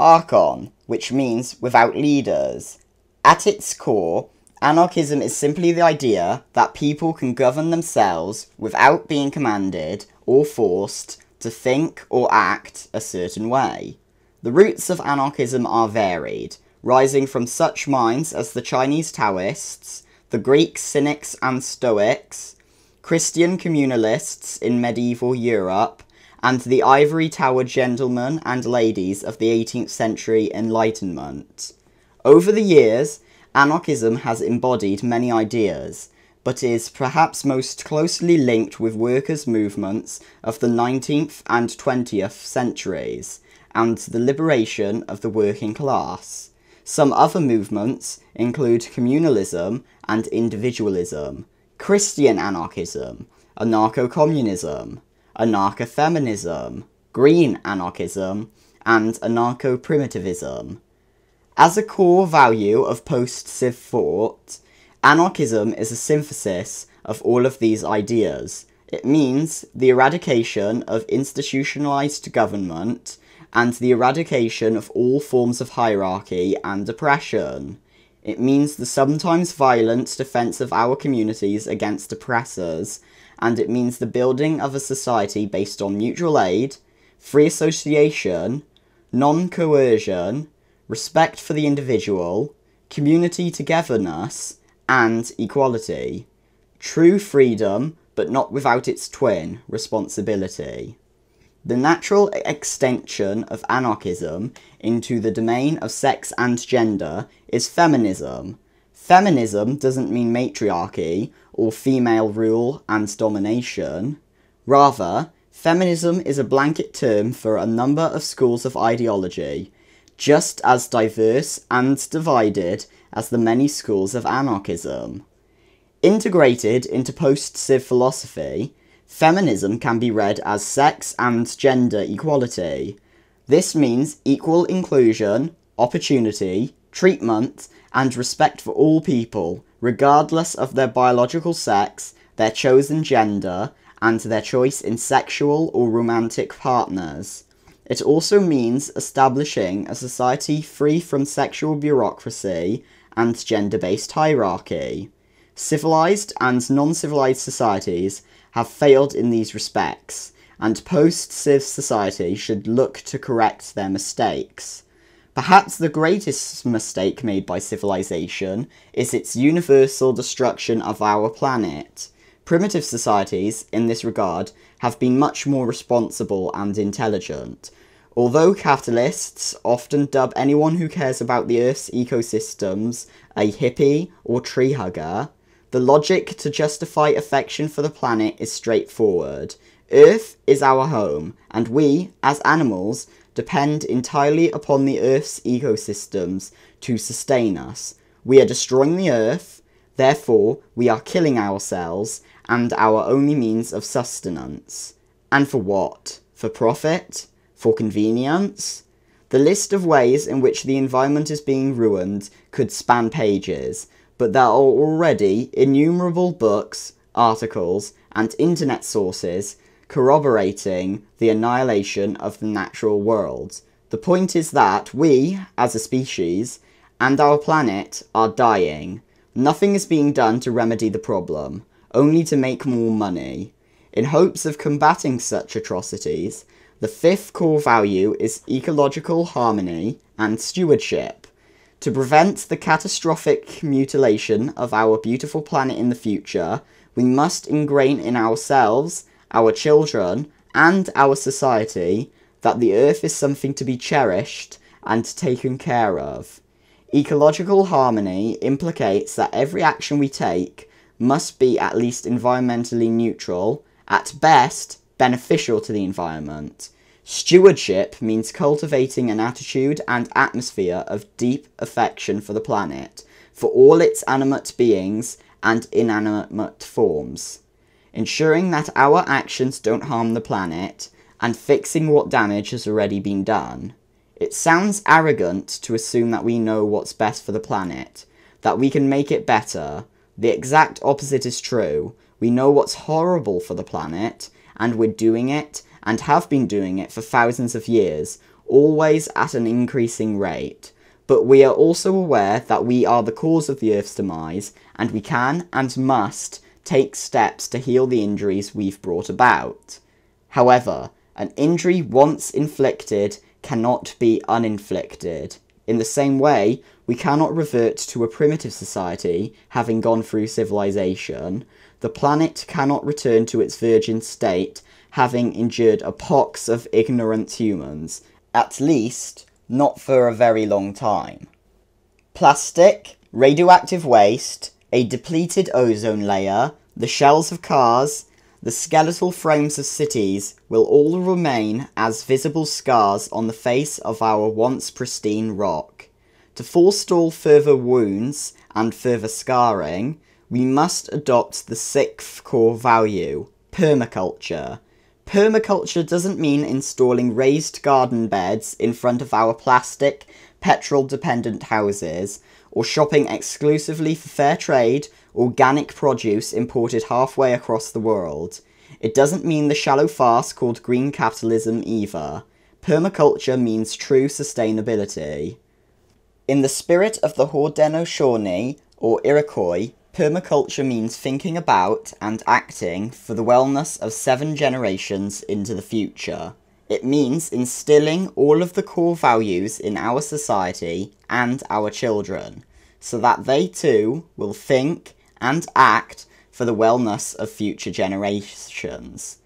archon, which means without leaders. At its core, anarchism is simply the idea that people can govern themselves without being commanded or forced to think or act a certain way. The roots of anarchism are varied, rising from such minds as the Chinese Taoists, the Greek Cynics and Stoics, Christian communalists in medieval Europe, and the ivory tower gentlemen and ladies of the eighteenth century Enlightenment. Over the years, anarchism has embodied many ideas, but is perhaps most closely linked with workers' movements of the nineteenth and twentieth centuries, and the liberation of the working class. Some other movements include communalism and individualism, Christian anarchism, anarcho-communism, anarcho-feminism, green anarchism, and anarcho-primitivism. As a core value of Post Civ thought, anarchism is a synthesis of all of these ideas. It means the eradication of institutionalized government and the eradication of all forms of hierarchy and oppression. It means the sometimes violent defense of our communities against oppressors, and it means the building of a society based on mutual aid, free association, non-coercion, respect for the individual, community togetherness, and equality. True freedom, but not without its twin, responsibility. The natural extension of anarchism into the domain of sex and gender is feminism. Feminism doesn't mean matriarchy or female rule and domination. Rather, feminism is a blanket term for a number of schools of ideology, just as diverse and divided as the many schools of anarchism. Integrated into post-Civ philosophy, feminism can be read as sex and gender equality. This means equal inclusion, opportunity, treatment, and respect for all people, regardless of their biological sex, their chosen gender, and their choice in sexual or romantic partners. It also means establishing a society free from sexual bureaucracy and gender-based hierarchy. Civilized and non-civilized societies have failed in these respects, and post-Civ society should look to correct their mistakes. Perhaps the greatest mistake made by civilization is its universal destruction of our planet. Primitive societies, in this regard, have been much more responsible and intelligent. Although capitalists often dub anyone who cares about the Earth's ecosystems a hippie or tree hugger, the logic to justify affection for the planet is straightforward. Earth is our home, and we, as animals, depend entirely upon the Earth's ecosystems to sustain us. We are destroying the Earth, therefore, we are killing ourselves and our only means of sustenance. And for what? For profit? For convenience? The list of ways in which the environment is being ruined could span pages, but there are already innumerable books, articles, and internet sources corroborating the annihilation of the natural world. The point is that we, as a species, and our planet are dying. Nothing is being done to remedy the problem, only to make more money. In hopes of combating such atrocities, the fifth core value is ecological harmony and stewardship. To prevent the catastrophic mutilation of our beautiful planet in the future, we must ingrain in ourselves, our children, and our society that the earth is something to be cherished and taken care of. Ecological harmony implicates that every action we take must be at least environmentally neutral, at best, beneficial to the environment. Stewardship means cultivating an attitude and atmosphere of deep affection for the planet, for all its animate beings and inanimate forms, ensuring that our actions don't harm the planet, and fixing what damage has already been done. It sounds arrogant to assume that we know what's best for the planet, that we can make it better. The exact opposite is true. We know what's horrible for the planet, and we're doing it, and have been doing it for thousands of years, always at an increasing rate. But we are also aware that we are the cause of the Earth's demise, and we can, and must, take steps to heal the injuries we've brought about. However, an injury once inflicted cannot be uninflicted. In the same way, we cannot revert to a primitive society, having gone through civilization. The planet cannot return to its virgin state, having endured a pox of ignorant humans. At least, not for a very long time. Plastic, radioactive waste, a depleted ozone layer, the shells of cars, the skeletal frames of cities will all remain as visible scars on the face of our once pristine rock. To forestall further wounds and further scarring, we must adopt the sixth core value, permaculture. Permaculture doesn't mean installing raised garden beds in front of our plastic, petrol-dependent houses, or shopping exclusively for fair trade, organic produce imported halfway across the world. It doesn't mean the shallow farce called green capitalism either. Permaculture means true sustainability. In the spirit of the Haudenosaunee, or Iroquois, permaculture means thinking about and acting for the wellness of seven generations into the future. It means instilling all of the core values in our society and our children, so that they too will think and act for the wellness of future generations.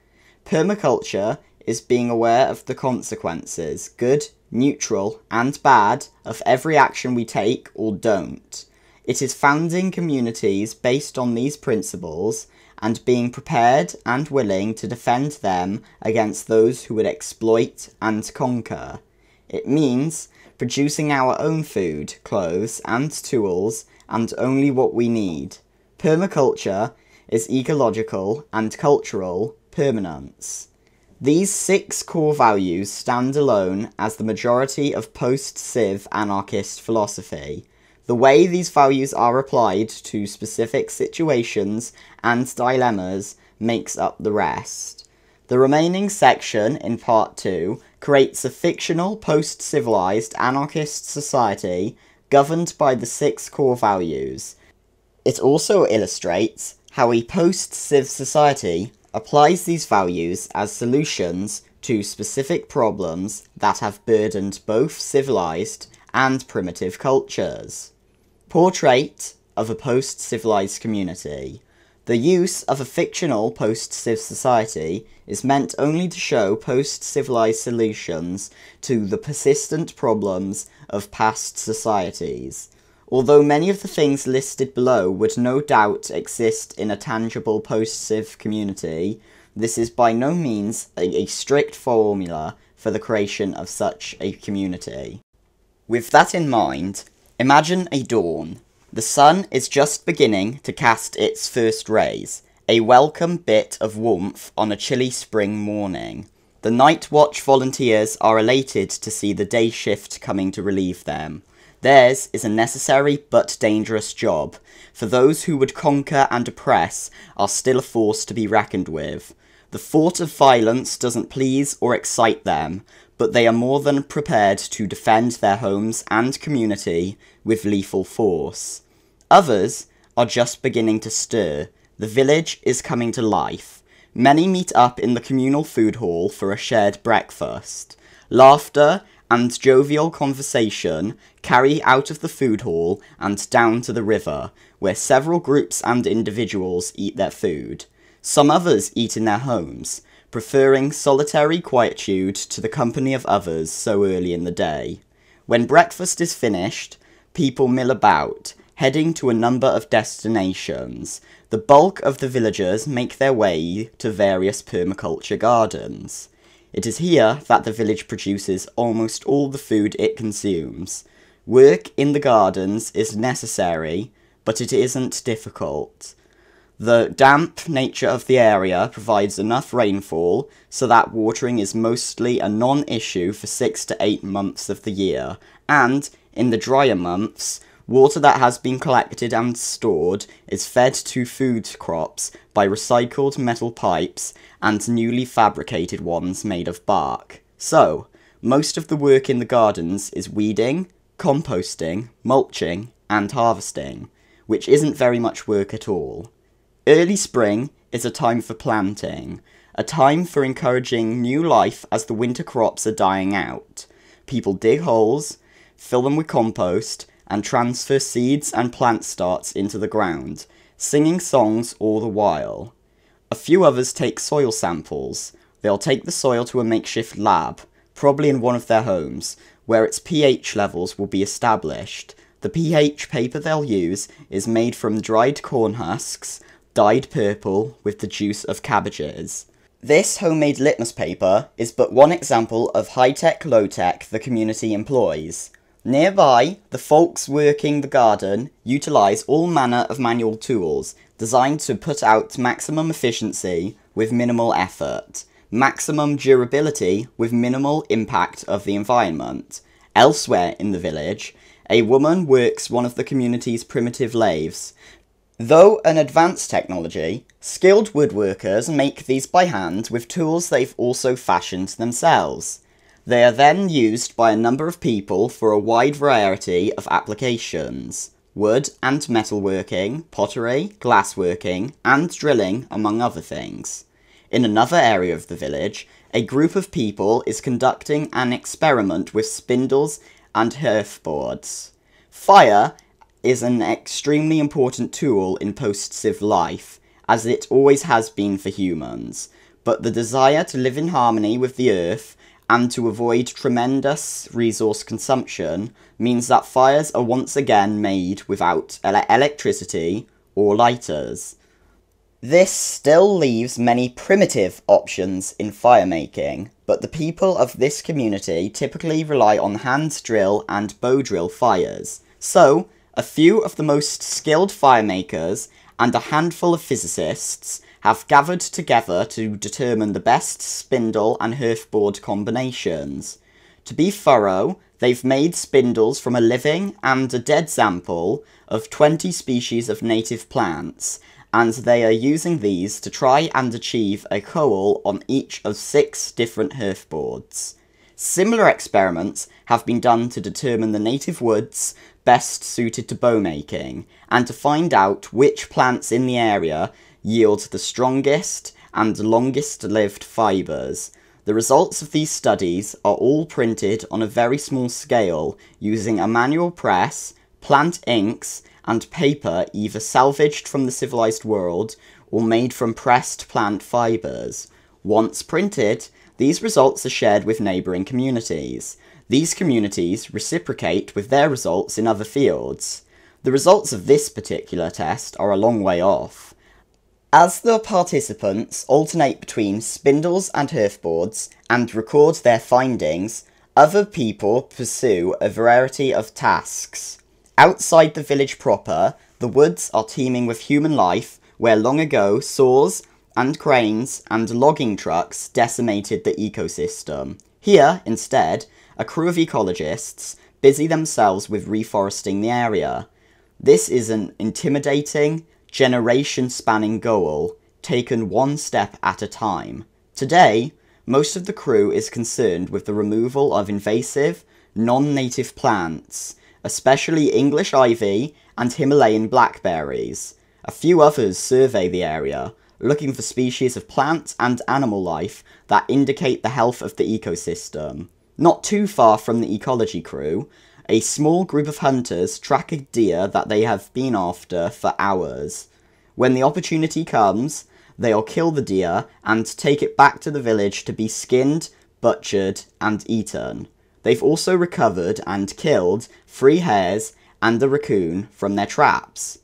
Permaculture is being aware of the consequences, good, neutral, and bad, of every action we take or don't. It is founding communities based on these principles, and being prepared and willing to defend them against those who would exploit and conquer. It means producing our own food, clothes, and tools, and only what we need. Permaculture is ecological and cultural permanence. These six core values stand alone as the majority of post Civ anarchist philosophy. The way these values are applied to specific situations and dilemmas makes up the rest. The remaining section, in part two, creates a fictional post-civilized anarchist society governed by the six core values. It also illustrates how a post-civ society applies these values as solutions to specific problems that have burdened both civilized and primitive cultures. Portrait of a post-civilized community. The use of a fictional post-civ society is meant only to show post-civilized solutions to the persistent problems of past societies. Although many of the things listed below would no doubt exist in a tangible post-civ community, this is by no means a, a strict formula for the creation of such a community. With that in mind, imagine a dawn. The sun is just beginning to cast its first rays, a welcome bit of warmth on a chilly spring morning. The night watch volunteers are elated to see the day shift coming to relieve them. Theirs is a necessary but dangerous job, for those who would conquer and oppress are still a force to be reckoned with. The thought of violence doesn't please or excite them, but they are more than prepared to defend their homes and community with lethal force. Others are just beginning to stir. The village is coming to life. Many meet up in the communal food hall for a shared breakfast. Laughter and jovial conversation carry out of the food hall and down to the river, where several groups and individuals eat their food. Some others eat in their homes, preferring solitary quietude to the company of others so early in the day. When breakfast is finished, people mill about, heading to a number of destinations. The bulk of the villagers make their way to various permaculture gardens. It is here that the village produces almost all the food it consumes. Work in the gardens is necessary, but it isn't difficult. The damp nature of the area provides enough rainfall so that watering is mostly a non-issue for six to eight months of the year, and, in the drier months, water that has been collected and stored is fed to food crops by recycled metal pipes and newly fabricated ones made of bark. So, most of the work in the gardens is weeding, composting, mulching, and harvesting, which isn't very much work at all. Early spring is a time for planting, a time for encouraging new life as the winter crops are dying out. People dig holes, fill them with compost, and transfer seeds and plant starts into the ground, singing songs all the while. A few others take soil samples. They'll take the soil to a makeshift lab, probably in one of their homes, where its pH levels will be established. The pH paper they'll use is made from dried corn husks, dyed purple with the juice of cabbages. This homemade litmus paper is but one example of high-tech, low-tech the community employs. Nearby, the folks working the garden utilise all manner of manual tools designed to put out maximum efficiency with minimal effort, maximum durability with minimal impact of the environment. Elsewhere in the village, a woman works one of the community's primitive lathes. Though an advanced technology, skilled woodworkers make these by hand with tools they've also fashioned themselves. They are then used by a number of people for a wide variety of applications. Wood and metalworking, pottery, glassworking, and drilling, among other things. In another area of the village, a group of people is conducting an experiment with spindles and hearthboards. Fire is an extremely important tool in post-Civ life, as it always has been for humans, but the desire to live in harmony with the earth and to avoid tremendous resource consumption means that fires are once again made without ele electricity or lighters. This still leaves many primitive options in firemaking, but the people of this community typically rely on hand drill and bow drill fires, so a few of the most skilled firemakers and a handful of physicists have gathered together to determine the best spindle and hearthboard combinations. To be thorough, they've made spindles from a living and a dead sample of twenty species of native plants, and they are using these to try and achieve a coal on each of six different hearthboards. Similar experiments have been done to determine the native woods best suited to bow making, and to find out which plants in the area yield the strongest and longest-lived fibres. The results of these studies are all printed on a very small scale, using a manual press, plant inks, and paper either salvaged from the civilised world or made from pressed plant fibres. Once printed, these results are shared with neighbouring communities. These communities reciprocate with their results in other fields. The results of this particular test are a long way off. As the participants alternate between spindles and hearthboards and record their findings, other people pursue a variety of tasks. Outside the village proper, the woods are teeming with human life, where long ago saws, and cranes and logging trucks decimated the ecosystem. Here, instead, a crew of ecologists busy themselves with reforesting the area. This is an intimidating, generation-spanning goal, taken one step at a time. Today, most of the crew is concerned with the removal of invasive, non-native plants, especially English ivy and Himalayan blackberries. A few others survey the area, looking for species of plant and animal life that indicate the health of the ecosystem. Not too far from the ecology crew, a small group of hunters track a deer that they have been after for hours. When the opportunity comes, they'll kill the deer and take it back to the village to be skinned, butchered, and eaten. They've also recovered and killed three hares and a raccoon from their traps.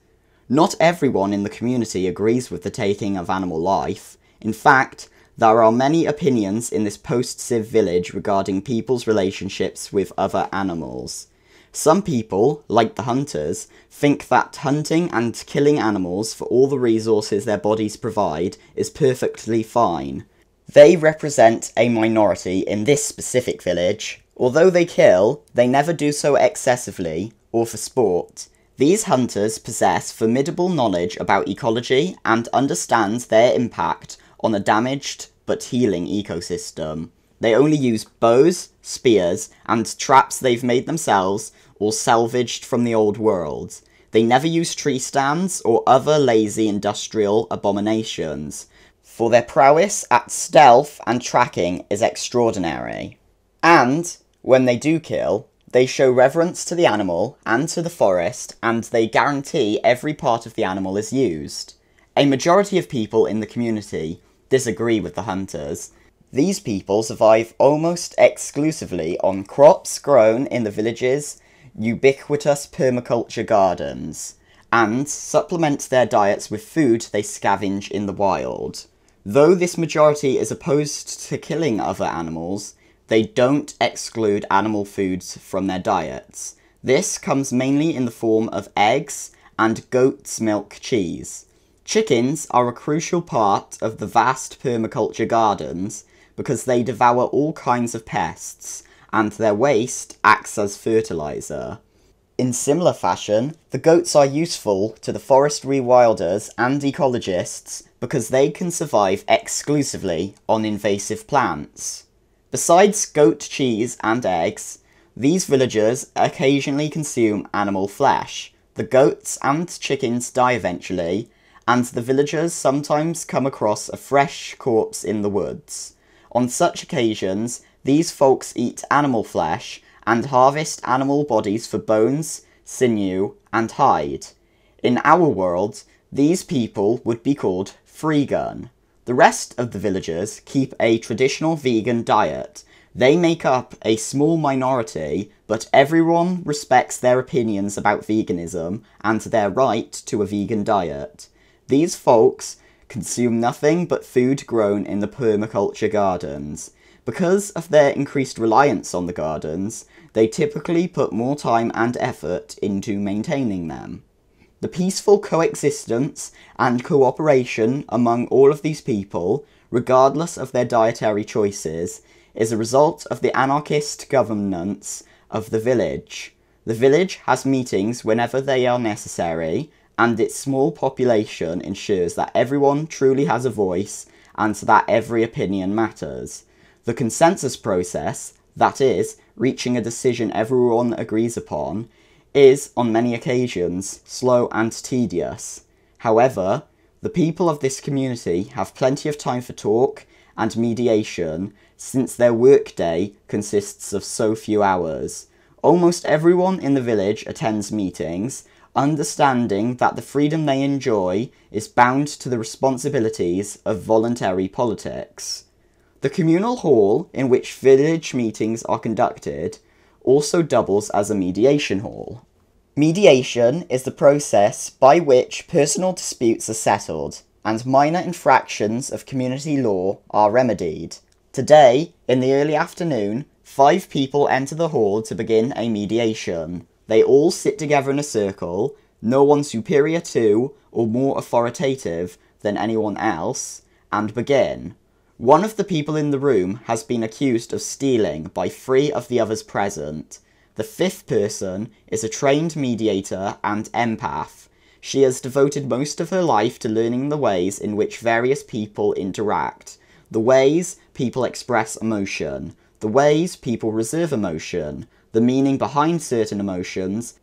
Not everyone in the community agrees with the taking of animal life. In fact, there are many opinions in this post Civ village regarding people's relationships with other animals. Some people, like the hunters, think that hunting and killing animals for all the resources their bodies provide is perfectly fine. They represent a minority in this specific village. Although they kill, they never do so excessively or for sport. These hunters possess formidable knowledge about ecology and understand their impact on a damaged but healing ecosystem. They only use bows, spears, and traps they've made themselves or salvaged from the old world. They never use tree stands or other lazy industrial abominations, for their prowess at stealth and tracking is extraordinary. And, when they do kill, they show reverence to the animal and to the forest, and they guarantee every part of the animal is used. A majority of people in the community disagree with the hunters. These people survive almost exclusively on crops grown in the village's ubiquitous permaculture gardens, and supplement their diets with food they scavenge in the wild. Though this majority is opposed to killing other animals, they don't exclude animal foods from their diets. This comes mainly in the form of eggs and goat's milk cheese. Chickens are a crucial part of the vast permaculture gardens, because they devour all kinds of pests, and their waste acts as fertilizer. In similar fashion, the goats are useful to the forest rewilders and ecologists because they can survive exclusively on invasive plants. Besides goat cheese and eggs, these villagers occasionally consume animal flesh. The goats and chickens die eventually, and the villagers sometimes come across a fresh corpse in the woods. On such occasions, these folks eat animal flesh and harvest animal bodies for bones, sinew, and hide. In our world, these people would be called freegan. The rest of the villagers keep a traditional vegan diet. They make up a small minority, but everyone respects their opinions about veganism and their right to a vegan diet. These folks consume nothing but food grown in the permaculture gardens. Because of their increased reliance on the gardens, they typically put more time and effort into maintaining them. The peaceful coexistence and cooperation among all of these people, regardless of their dietary choices, is a result of the anarchist governance of the village. The village has meetings whenever they are necessary, and its small population ensures that everyone truly has a voice and that every opinion matters. The consensus process, that is, reaching a decision everyone agrees upon, is, on many occasions, slow and tedious. However, the people of this community have plenty of time for talk and mediation, since their workday consists of so few hours. Almost everyone in the village attends meetings, understanding that the freedom they enjoy is bound to the responsibilities of voluntary politics. The communal hall in which village meetings are conducted also doubles as a mediation hall. Mediation is the process by which personal disputes are settled and minor infractions of community law are remedied. Today, in the early afternoon, five people enter the hall to begin a mediation. They all sit together in a circle, no one superior to or more authoritative than anyone else, and begin. One of the people in the room has been accused of stealing by three of the others present. The fifth person is a trained mediator and empath. She has devoted most of her life to learning the ways in which various people interact, the ways people express emotion, the ways people reserve emotion, the meaning behind certain emotions,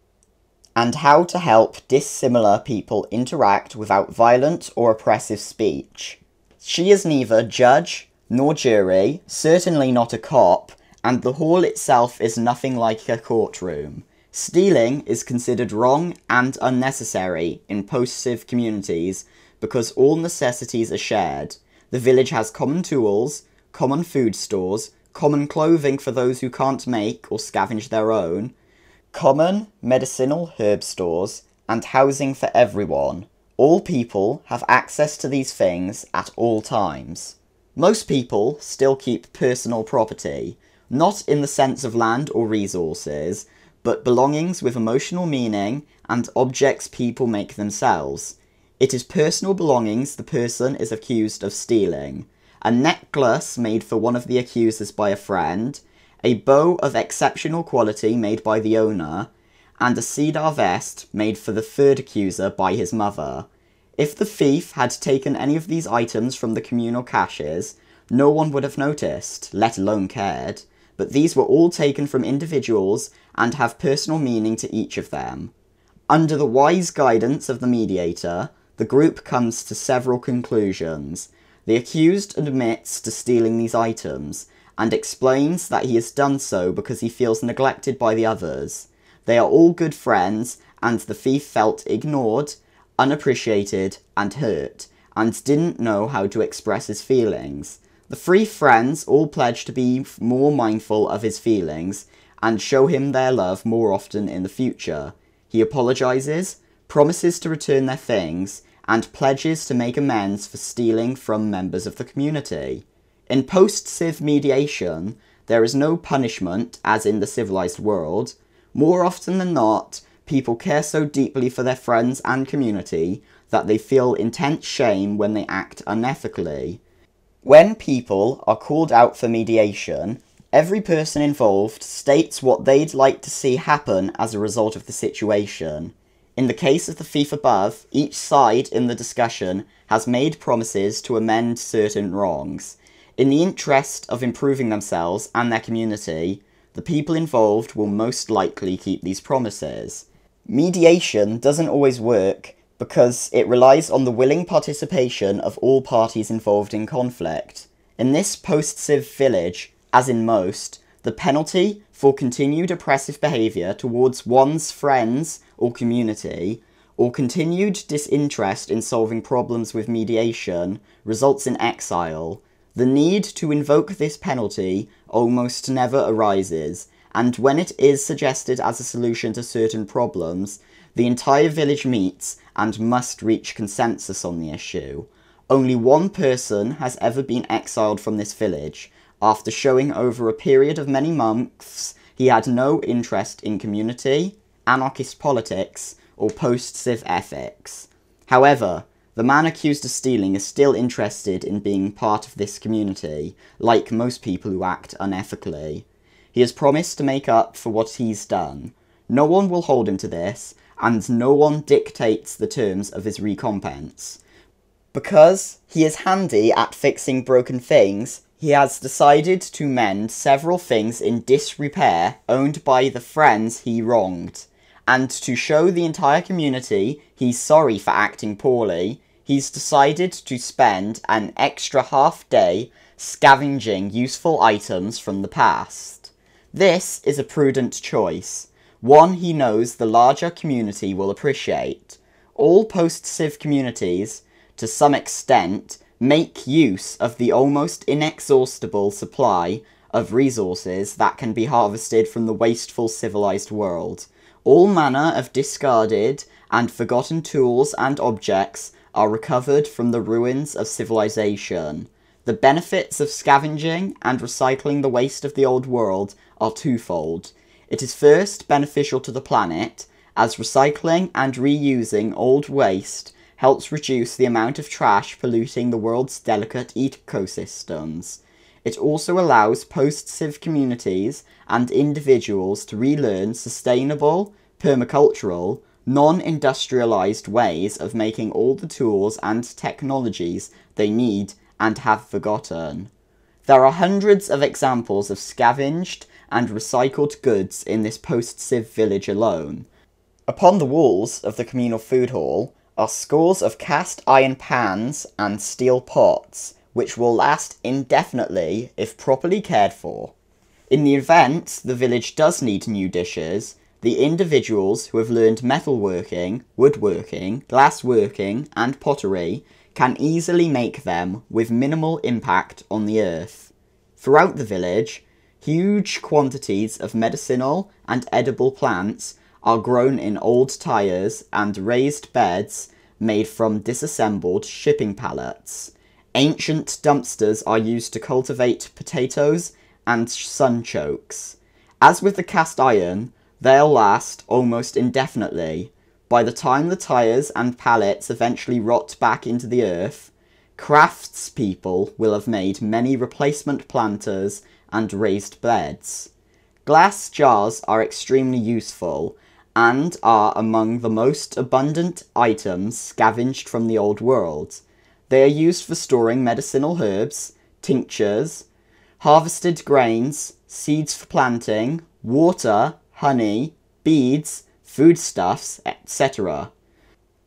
and how to help dissimilar people interact without violent or oppressive speech. She is neither judge nor jury, certainly not a cop, and the hall itself is nothing like a courtroom. Stealing is considered wrong and unnecessary in post-civ communities because all necessities are shared. The village has common tools, common food stores, common clothing for those who can't make or scavenge their own, common medicinal herb stores, and housing for everyone. All people have access to these things at all times. Most people still keep personal property, not in the sense of land or resources, but belongings with emotional meaning and objects people make themselves. It is personal belongings the person is accused of stealing. A necklace made for one of the accusers by a friend, a bow of exceptional quality made by the owner, and a cedar vest made for the third accuser by his mother. If the thief had taken any of these items from the communal caches, no one would have noticed, let alone cared, but these were all taken from individuals and have personal meaning to each of them. Under the wise guidance of the mediator, the group comes to several conclusions. The accused admits to stealing these items, and explains that he has done so because he feels neglected by the others. They are all good friends, and the thief felt ignored, unappreciated, and hurt, and didn't know how to express his feelings. The three friends all pledge to be more mindful of his feelings, and show him their love more often in the future. He apologises, promises to return their things, and pledges to make amends for stealing from members of the community. In post-civ mediation, there is no punishment, as in the civilised world. More often than not, people care so deeply for their friends and community that they feel intense shame when they act unethically. When people are called out for mediation, every person involved states what they'd like to see happen as a result of the situation. In the case of the thief above, each side in the discussion has made promises to amend certain wrongs. In the interest of improving themselves and their community, the people involved will most likely keep these promises. Mediation doesn't always work because it relies on the willing participation of all parties involved in conflict. In this post-civ village, as in most, the penalty for continued oppressive behaviour towards one's friends or community, or continued disinterest in solving problems with mediation, results in exile. The need to invoke this penalty almost never arises, and when it is suggested as a solution to certain problems, the entire village meets and must reach consensus on the issue. Only one person has ever been exiled from this village, after showing over a period of many months he had no interest in community, anarchist politics, or post-civ ethics. However, the man accused of stealing is still interested in being part of this community, like most people who act unethically. He has promised to make up for what he's done. No one will hold him to this, and no one dictates the terms of his recompense. Because he is handy at fixing broken things, he has decided to mend several things in disrepair owned by the friends he wronged, and to show the entire community he's sorry for acting poorly, he's decided to spend an extra half day scavenging useful items from the past. This is a prudent choice, one he knows the larger community will appreciate. All post-civ communities, to some extent, make use of the almost inexhaustible supply of resources that can be harvested from the wasteful civilised world. All manner of discarded and forgotten tools and objects are recovered from the ruins of civilization. The benefits of scavenging and recycling the waste of the old world are twofold. It is first beneficial to the planet, as recycling and reusing old waste helps reduce the amount of trash polluting the world's delicate ecosystems. It also allows post-civ communities and individuals to relearn sustainable, permacultural, non-industrialized ways of making all the tools and technologies they need and have forgotten. There are hundreds of examples of scavenged and recycled goods in this post-civ village alone. Upon the walls of the communal food hall are scores of cast iron pans and steel pots, which will last indefinitely if properly cared for. In the event the village does need new dishes, the individuals who have learned metalworking, woodworking, glassworking, and pottery can easily make them with minimal impact on the earth. Throughout the village, huge quantities of medicinal and edible plants are grown in old tires and raised beds made from disassembled shipping pallets. Ancient dumpsters are used to cultivate potatoes and sunchokes. As with the cast iron, they'll last almost indefinitely. By the time the tires and pallets eventually rot back into the earth, craftspeople will have made many replacement planters and raised beds. Glass jars are extremely useful, and are among the most abundant items scavenged from the old world. They are used for storing medicinal herbs, tinctures, harvested grains, seeds for planting, water, honey, beads, foodstuffs, et cetera.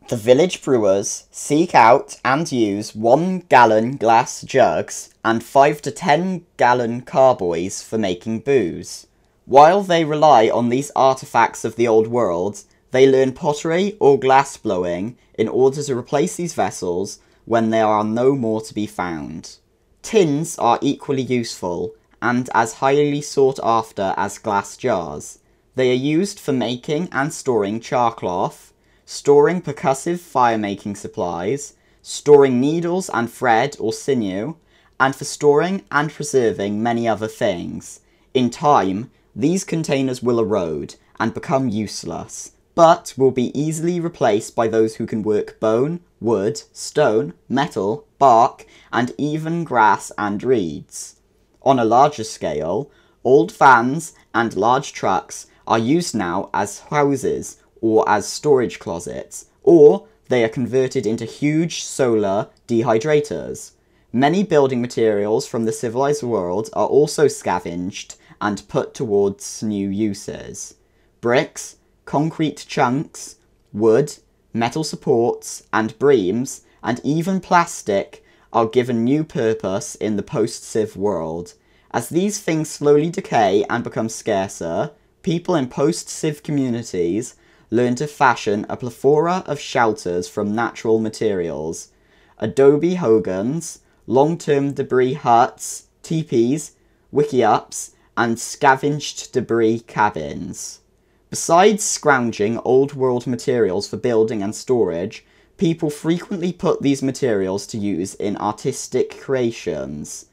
The village brewers seek out and use one-gallon glass jugs and five to ten gallon carboys for making booze. While they rely on these artifacts of the old world, they learn pottery or glassblowing in order to replace these vessels when they are no more to be found. Tins are equally useful and as highly sought after as glass jars. They are used for making and storing charcloth, storing percussive fire-making supplies, storing needles and thread or sinew, and for storing and preserving many other things. In time, these containers will erode and become useless, but will be easily replaced by those who can work bone, wood, stone, metal, bark, and even grass and reeds. On a larger scale, old vans and large trucks are used now as houses or as storage closets, or they are converted into huge solar dehydrators. Many building materials from the civilized world are also scavenged and put towards new uses. Bricks, concrete chunks, wood, metal supports and beams, and even plastic are given new purpose in the post-civ world. As these things slowly decay and become scarcer, people in post-civ communities learn to fashion a plethora of shelters from natural materials. Adobe hogans, long-term debris huts, teepees, wickiups, and scavenged debris cabins. Besides scrounging old-world materials for building and storage, people frequently put these materials to use in artistic creations.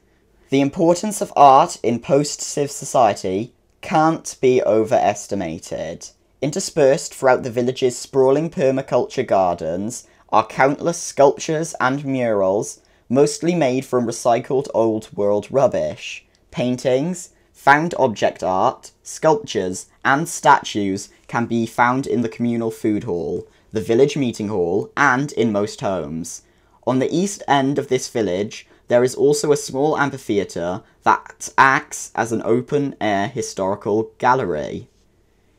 The importance of art in post-civ society can't be overestimated. Interspersed throughout the village's sprawling permaculture gardens are countless sculptures and murals, mostly made from recycled old-world rubbish. Paintings, found object art, sculptures, and statues can be found in the communal food hall, the village meeting hall, and in most homes. On the east end of this village, there is also a small amphitheatre that acts as an open-air historical gallery.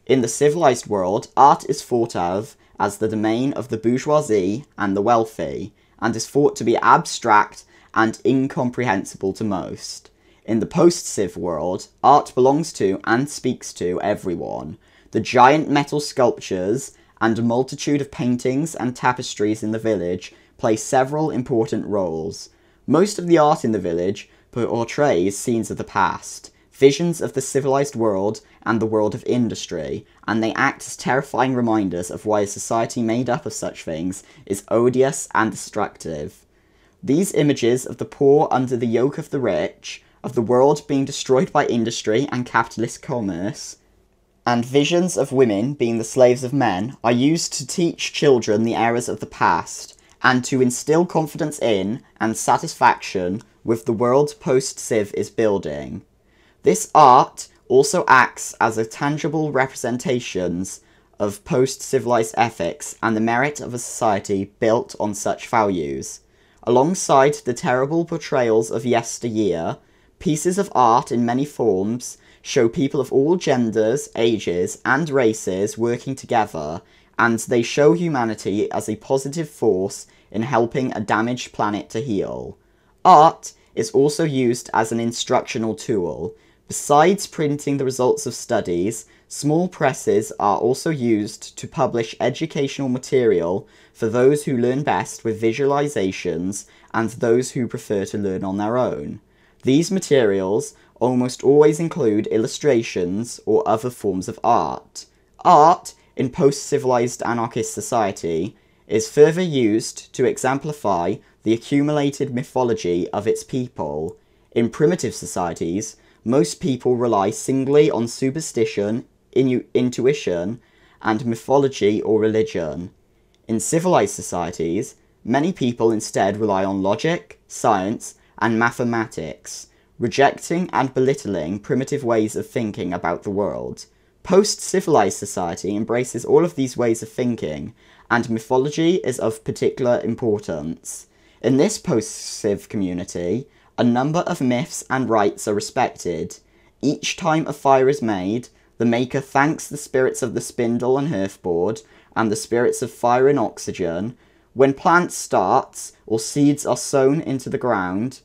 In the civilised world, art is thought of as the domain of the bourgeoisie and the wealthy, and is thought to be abstract and incomprehensible to most. In the post-civ world, art belongs to and speaks to everyone. The giant metal sculptures and a multitude of paintings and tapestries in the village play several important roles. Most of the art in the village portrays scenes of the past, visions of the civilized world and the world of industry, and they act as terrifying reminders of why a society made up of such things is odious and destructive. These images of the poor under the yoke of the rich, of the world being destroyed by industry and capitalist commerce, and visions of women being the slaves of men, are used to teach children the errors of the past, and to instill confidence in and satisfaction with the world Post Civ is building. This art also acts as a tangible representations of post-civilized ethics and the merit of a society built on such values. Alongside the terrible portrayals of yesteryear, pieces of art in many forms show people of all genders, ages, and races working together, and they show humanity as a positive force in helping a damaged planet to heal. Art is also used as an instructional tool. Besides printing the results of studies, small presses are also used to publish educational material for those who learn best with visualizations and those who prefer to learn on their own. These materials almost always include illustrations or other forms of art. Art in post-civilized anarchist society is further used to exemplify the accumulated mythology of its people. In primitive societies, most people rely singly on superstition, inu- intuition, and mythology or religion. In civilized societies, many people instead rely on logic, science, and mathematics, rejecting and belittling primitive ways of thinking about the world. Post-civilized society embraces all of these ways of thinking, and mythology is of particular importance. In this post-civ community, a number of myths and rites are respected. Each time a fire is made, the maker thanks the spirits of the spindle and hearthboard, and the spirits of fire and oxygen. When plants start, or seeds are sown into the ground,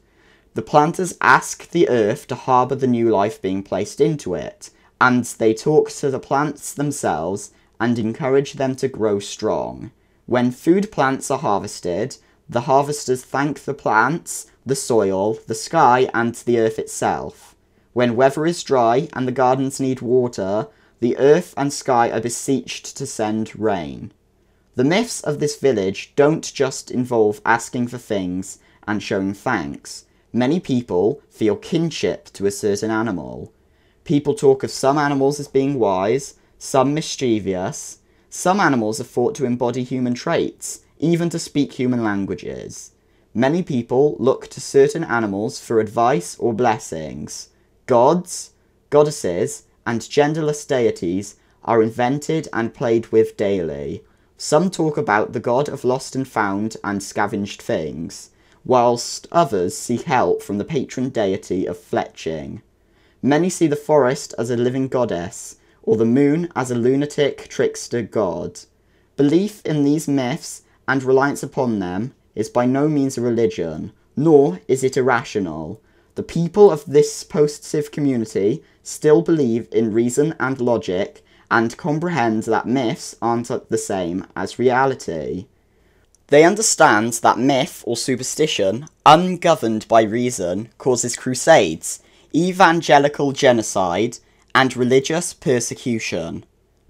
the planters ask the earth to harbour the new life being placed into it, and they talk to the plants themselves and encourage them to grow strong. When food plants are harvested, the harvesters thank the plants, the soil, the sky, and the earth itself. When weather is dry and the gardens need water, the earth and sky are beseeched to send rain. The myths of this village don't just involve asking for things and showing thanks. Many people feel kinship to a certain animal. People talk of some animals as being wise, some mischievous. Some animals are thought to embody human traits, even to speak human languages. Many people look to certain animals for advice or blessings. Gods, goddesses, and genderless deities are invented and played with daily. Some talk about the god of lost and found and scavenged things, whilst others seek help from the patron deity of fletching. Many see the forest as a living goddess, or the moon as a lunatic trickster god. Belief in these myths and reliance upon them is by no means a religion, nor is it irrational. The people of this post-civ community still believe in reason and logic, and comprehend that myths aren't the same as reality. They understand that myth or superstition, ungoverned by reason, causes crusades, evangelical genocide, and religious persecution.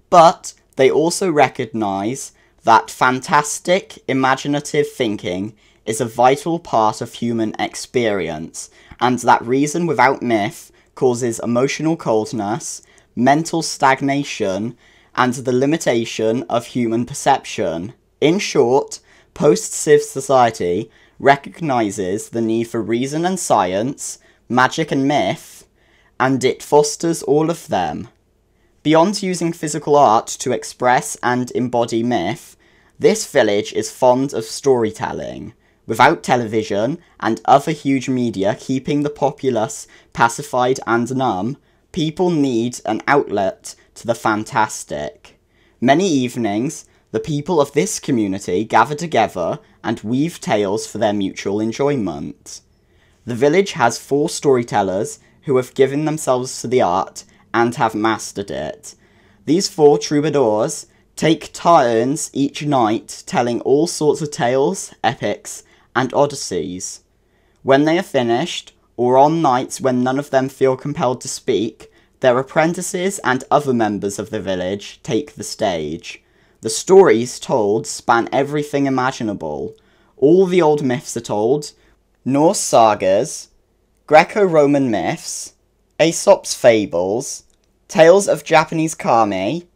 But they also recognise that fantastic, imaginative thinking is a vital part of human experience, and that reason without myth causes emotional coldness, mental stagnation, and the limitation of human perception. In short, post-civ society recognises the need for reason and science, magic and myth, and it fosters all of them. Beyond using physical art to express and embody myth, this village is fond of storytelling. Without television and other huge media keeping the populace pacified and numb, people need an outlet to the fantastic. Many evenings, the people of this community gather together and weave tales for their mutual enjoyment. The village has four storytellers who have given themselves to the art and have mastered it. These four troubadours take turns each night telling all sorts of tales, epics, and odysseys. When they are finished, or on nights when none of them feel compelled to speak, their apprentices and other members of the village take the stage. The stories told span everything imaginable. All the old myths are told: Norse sagas, Greco-Roman myths, Aesop's fables, tales of Japanese kami,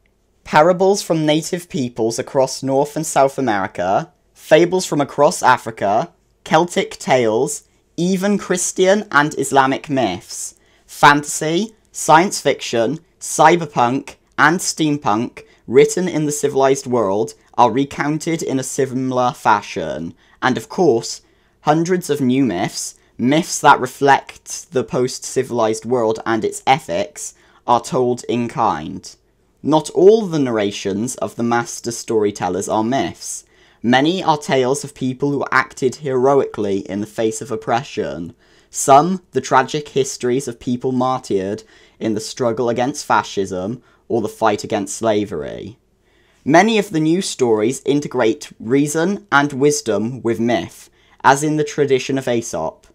parables from native peoples across North and South America, fables from across Africa, Celtic tales, even Christian and Islamic myths, fantasy, science fiction, cyberpunk, and steampunk written in the civilized world are recounted in a similar fashion, and of course, hundreds of new myths, myths that reflect the post-civilized world and its ethics, are told in kind. Not all the narrations of the master storytellers are myths. Many are tales of people who acted heroically in the face of oppression. Some, the tragic histories of people martyred in the struggle against fascism or the fight against slavery. Many of the new stories integrate reason and wisdom with myth, as in the tradition of Aesop.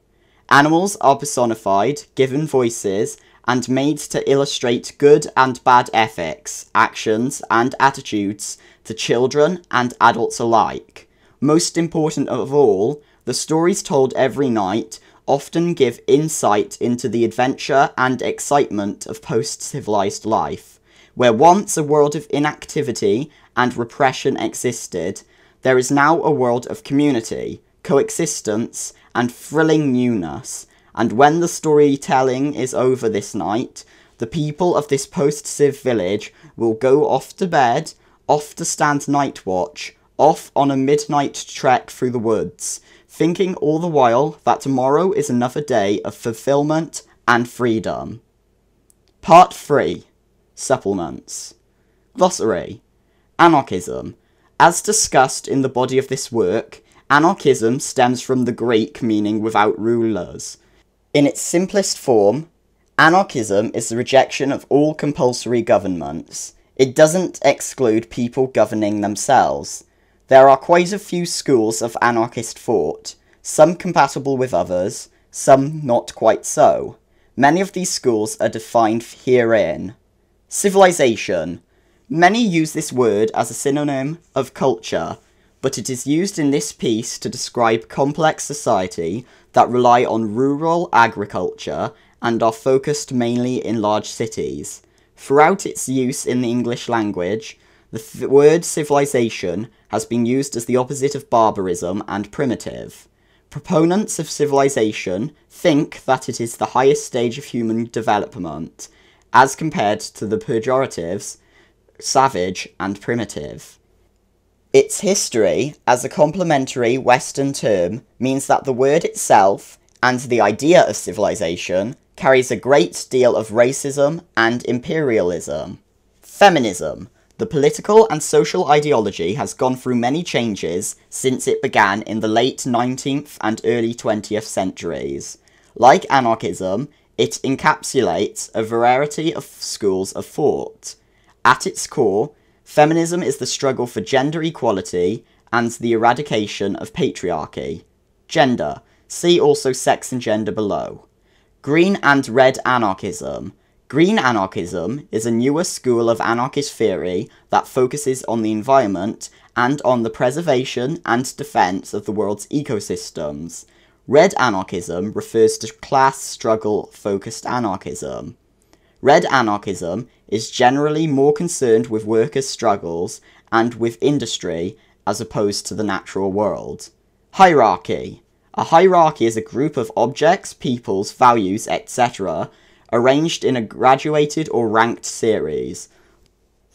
Animals are personified, given voices, and made to illustrate good and bad ethics, actions, and attitudes to children and adults alike. Most important of all, the stories told every night often give insight into the adventure and excitement of post-civilized life. Where once a world of inactivity and repression existed, there is now a world of community, coexistence, and thrilling newness. And when the storytelling is over this night, the people of this post-Civ village will go off to bed, off to stand night watch, off on a midnight trek through the woods, thinking all the while that tomorrow is another day of fulfillment and freedom. Part three. Supplements. Glossary. Anarchism. As discussed in the body of this work, anarchism stems from the Greek meaning without rulers. In its simplest form, anarchism is the rejection of all compulsory governments. It doesn't exclude people governing themselves. There are quite a few schools of anarchist thought, some compatible with others, some not quite so. Many of these schools are defined herein. Civilization. Many use this word as a synonym of culture, but it is used in this piece to describe complex society that rely on rural agriculture and are focused mainly in large cities. Throughout its use in the English language, the th- word civilization has been used as the opposite of barbarism and primitive. Proponents of civilization think that it is the highest stage of human development, as compared to the pejoratives, savage and primitive. Its history, as a complementary Western term, means that the word itself, and the idea of civilization, carries a great deal of racism and imperialism. Feminism. The political and social ideology has gone through many changes since it began in the late nineteenth and early twentieth centuries. Like anarchism, it encapsulates a variety of schools of thought. At its core, feminism is the struggle for gender equality and the eradication of patriarchy. Gender. See also sex and gender below. Green and red anarchism. Green anarchism is a newer school of anarchist theory that focuses on the environment and on the preservation and defense of the world's ecosystems. Red anarchism refers to class struggle-focused anarchism. Red anarchism is generally more concerned with workers' struggles and with industry as opposed to the natural world. Hierarchy. A hierarchy is a group of objects, peoples, values, et cetera arranged in a graduated or ranked series.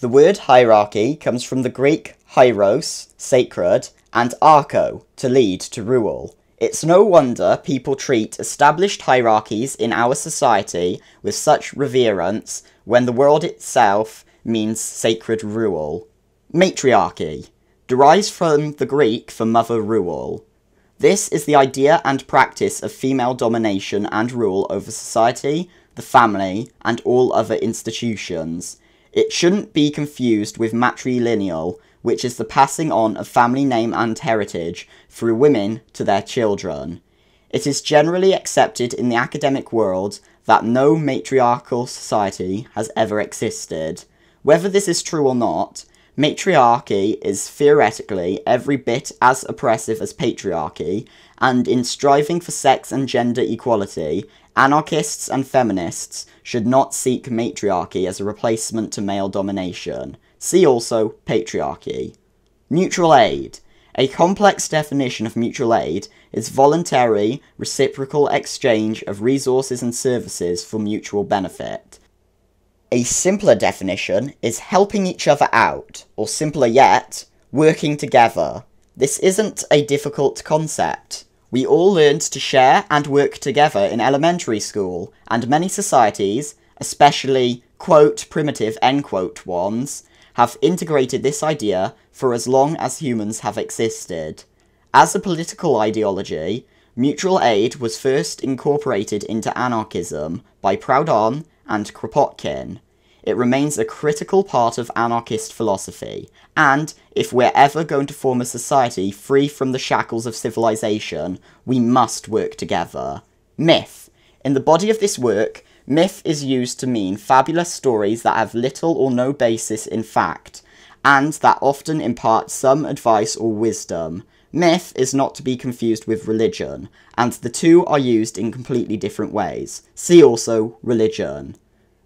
The word hierarchy comes from the Greek hieros, sacred, and archo, to lead, to rule. It's no wonder people treat established hierarchies in our society with such reverence when the world itself means sacred rule. Matriarchy derives from the Greek for mother rule. This is the idea and practice of female domination and rule over society, the family, and all other institutions. It shouldn't be confused with matrilineal, which is the passing on of family name and heritage through women to their children. It is generally accepted in the academic world that no matriarchal society has ever existed. Whether this is true or not, matriarchy is theoretically every bit as oppressive as patriarchy, and in striving for sex and gender equality, anarchists and feminists should not seek matriarchy as a replacement to male domination. See also patriarchy. Mutual aid. A complex definition of mutual aid is voluntary, reciprocal exchange of resources and services for mutual benefit. A simpler definition is helping each other out, or simpler yet, working together. This isn't a difficult concept. We all learned to share and work together in elementary school, and many societies, especially quote primitive end quote ones, have integrated this idea for as long as humans have existed. As a political ideology, mutual aid was first incorporated into anarchism by Proudhon and Kropotkin. It remains a critical part of anarchist philosophy, and if we're ever going to form a society free from the shackles of civilization, we must work together. Myth. In the body of this work, myth is used to mean fabulous stories that have little or no basis in fact, and that often impart some advice or wisdom. Myth is not to be confused with religion, and the two are used in completely different ways. See also religion.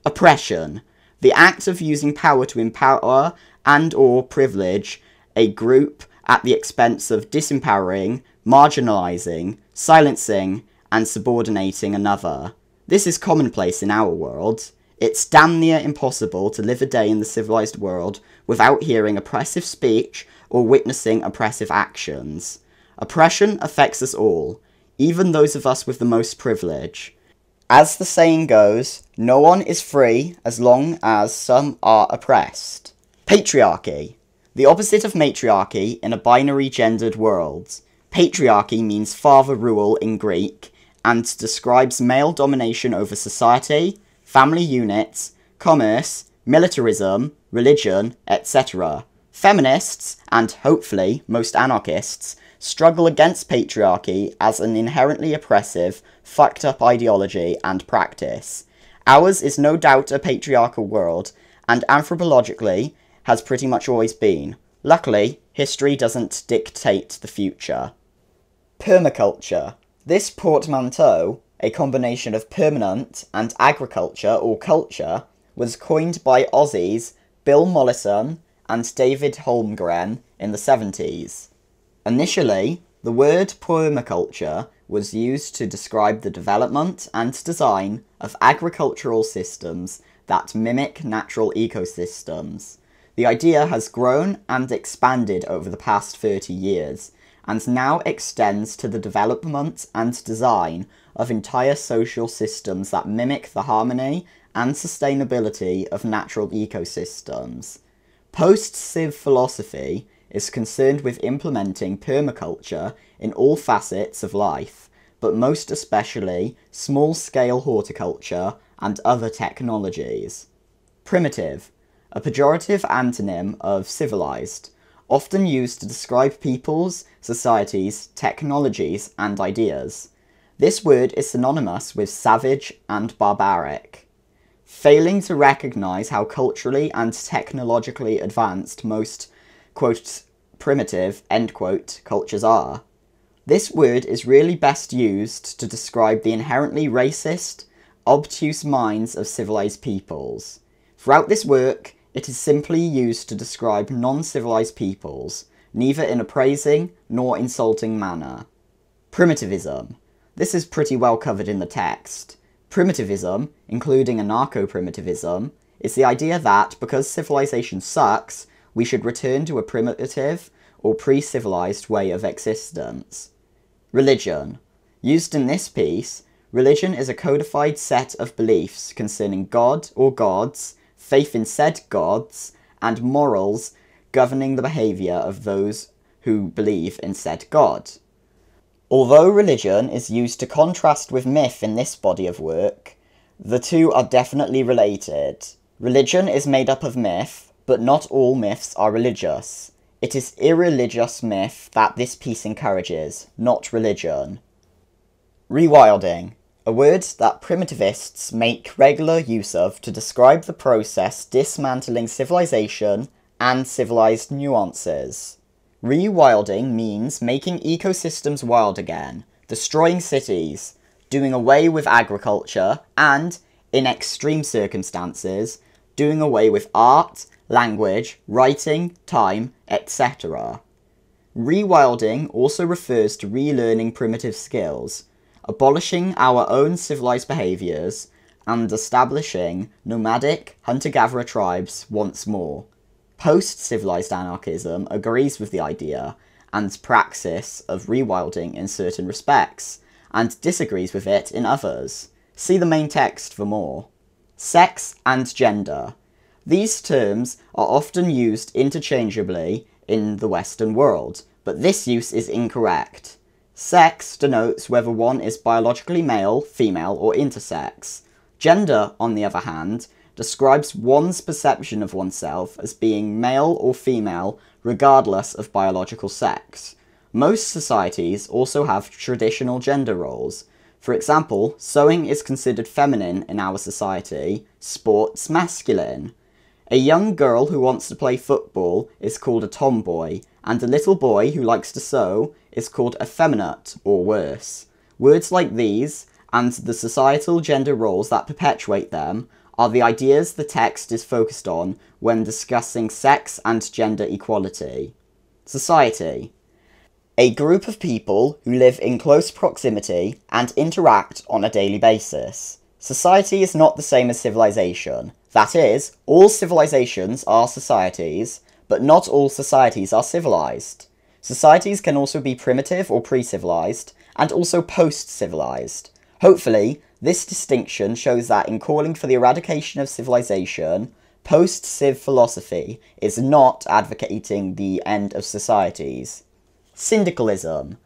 Oppression. The act of using power to empower and/or privilege a group at the expense of disempowering, marginalizing, silencing, and subordinating another. This is commonplace in our world. It's damn near impossible to live a day in the civilized world without hearing oppressive speech or witnessing oppressive actions. Oppression affects us all, even those of us with the most privilege. As the saying goes, no one is free as long as some are oppressed. Patriarchy. The opposite of matriarchy in a binary gendered world. Patriarchy means father rule in Greek and describes male domination over society, family units, commerce, militarism, religion, et cetera. Feminists, and hopefully most anarchists, struggle against patriarchy as an inherently oppressive, fucked-up ideology and practice. Ours is no doubt a patriarchal world, and anthropologically has pretty much always been. Luckily, history doesn't dictate the future. Permaculture. This portmanteau, a combination of permanent and agriculture or culture, was coined by Aussies Bill Mollison and David Holmgren in the seventies. Initially, the word permaculture was used to describe the development and design of agricultural systems that mimic natural ecosystems. The idea has grown and expanded over the past thirty years, and now extends to the development and design of entire social systems that mimic the harmony and sustainability of natural ecosystems. Post Civ philosophy is concerned with implementing permaculture in all facets of life, but most especially small-scale horticulture and other technologies. Primitive, a pejorative antonym of civilized, often used to describe peoples, societies, technologies, and ideas. This word is synonymous with savage and barbaric. Failing to recognise how culturally and technologically advanced most, quote, primitive, end quote, cultures are. This word is really best used to describe the inherently racist, obtuse minds of civilised peoples. Throughout this work, it is simply used to describe non-civilised peoples, neither in a praising nor insulting manner. Primitivism. This is pretty well covered in the text. Primitivism, including anarcho-primitivism, is the idea that, because civilization sucks, we should return to a primitive or pre-civilized way of existence. Religion. Used in this piece, religion is a codified set of beliefs concerning God or gods, faith in said gods, and morals governing the behavior of those who believe in said God. Although religion is used to contrast with myth in this body of work, the two are definitely related. Religion is made up of myth, but not all myths are religious. It is irreligious myth that this piece encourages, not religion. Rewilding, a word that primitivists make regular use of to describe the process dismantling civilization and civilized nuances. Rewilding means making ecosystems wild again, destroying cities, doing away with agriculture, and, in extreme circumstances, doing away with art, language, writing, time, et cetera. Rewilding also refers to relearning primitive skills, abolishing our own civilized behaviors, and establishing nomadic, hunter-gatherer tribes once more. Post-civilized anarchism agrees with the idea and praxis of rewilding in certain respects, and disagrees with it in others. See the main text for more. Sex and gender. These terms are often used interchangeably in the Western world, but this use is incorrect. Sex denotes whether one is biologically male, female, or intersex. Gender, on the other hand, describes one's perception of oneself as being male or female regardless of biological sex. Most societies also have traditional gender roles. For example, sewing is considered feminine in our society, sports masculine. A young girl who wants to play football is called a tomboy, and a little boy who likes to sew is called effeminate or worse. Words like these, and the societal gender roles that perpetuate them, are the ideas the text is focused on when discussing sex and gender equality. Society. A group of people who live in close proximity and interact on a daily basis. Society is not the same as civilization. That is, all civilizations are societies, but not all societies are civilized. Societies can also be primitive or pre-civilized, and also post-civilized. Hopefully, this distinction shows that in calling for the eradication of civilization, Post Civ philosophy is not advocating the end of societies. Syndicalism.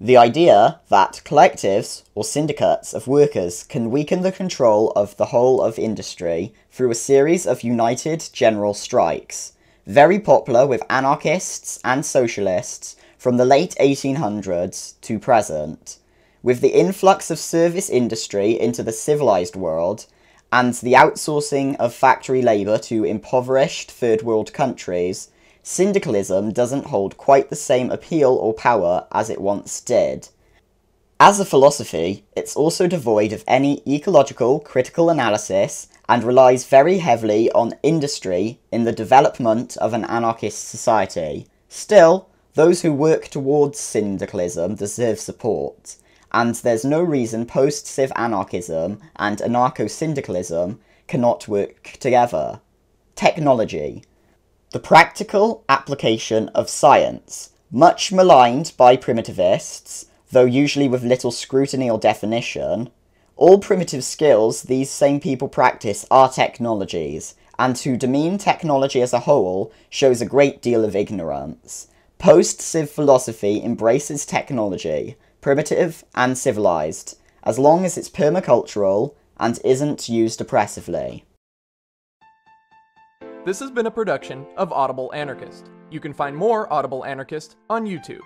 The idea that collectives, or syndicates, of workers can weaken the control of the whole of industry through a series of united general strikes. Very popular with anarchists and socialists from the late eighteen hundreds to present. With the influx of service industry into the civilized world, and the outsourcing of factory labour to impoverished third world countries, syndicalism doesn't hold quite the same appeal or power as it once did. As a philosophy, it's also devoid of any ecological critical analysis and relies very heavily on industry in the development of an anarchist society. Still, those who work towards syndicalism deserve support. And there's no reason post-civ anarchism and anarcho-syndicalism cannot work together. Technology. The practical application of science, much maligned by primitivists, though usually with little scrutiny or definition. All primitive skills these same people practice are technologies, and to demean technology as a whole shows a great deal of ignorance. Post-civ philosophy embraces technology, primitive and civilized, as long as it's permacultural and isn't used oppressively. This has been a production of Audible Anarchist. You can find more Audible Anarchist on YouTube.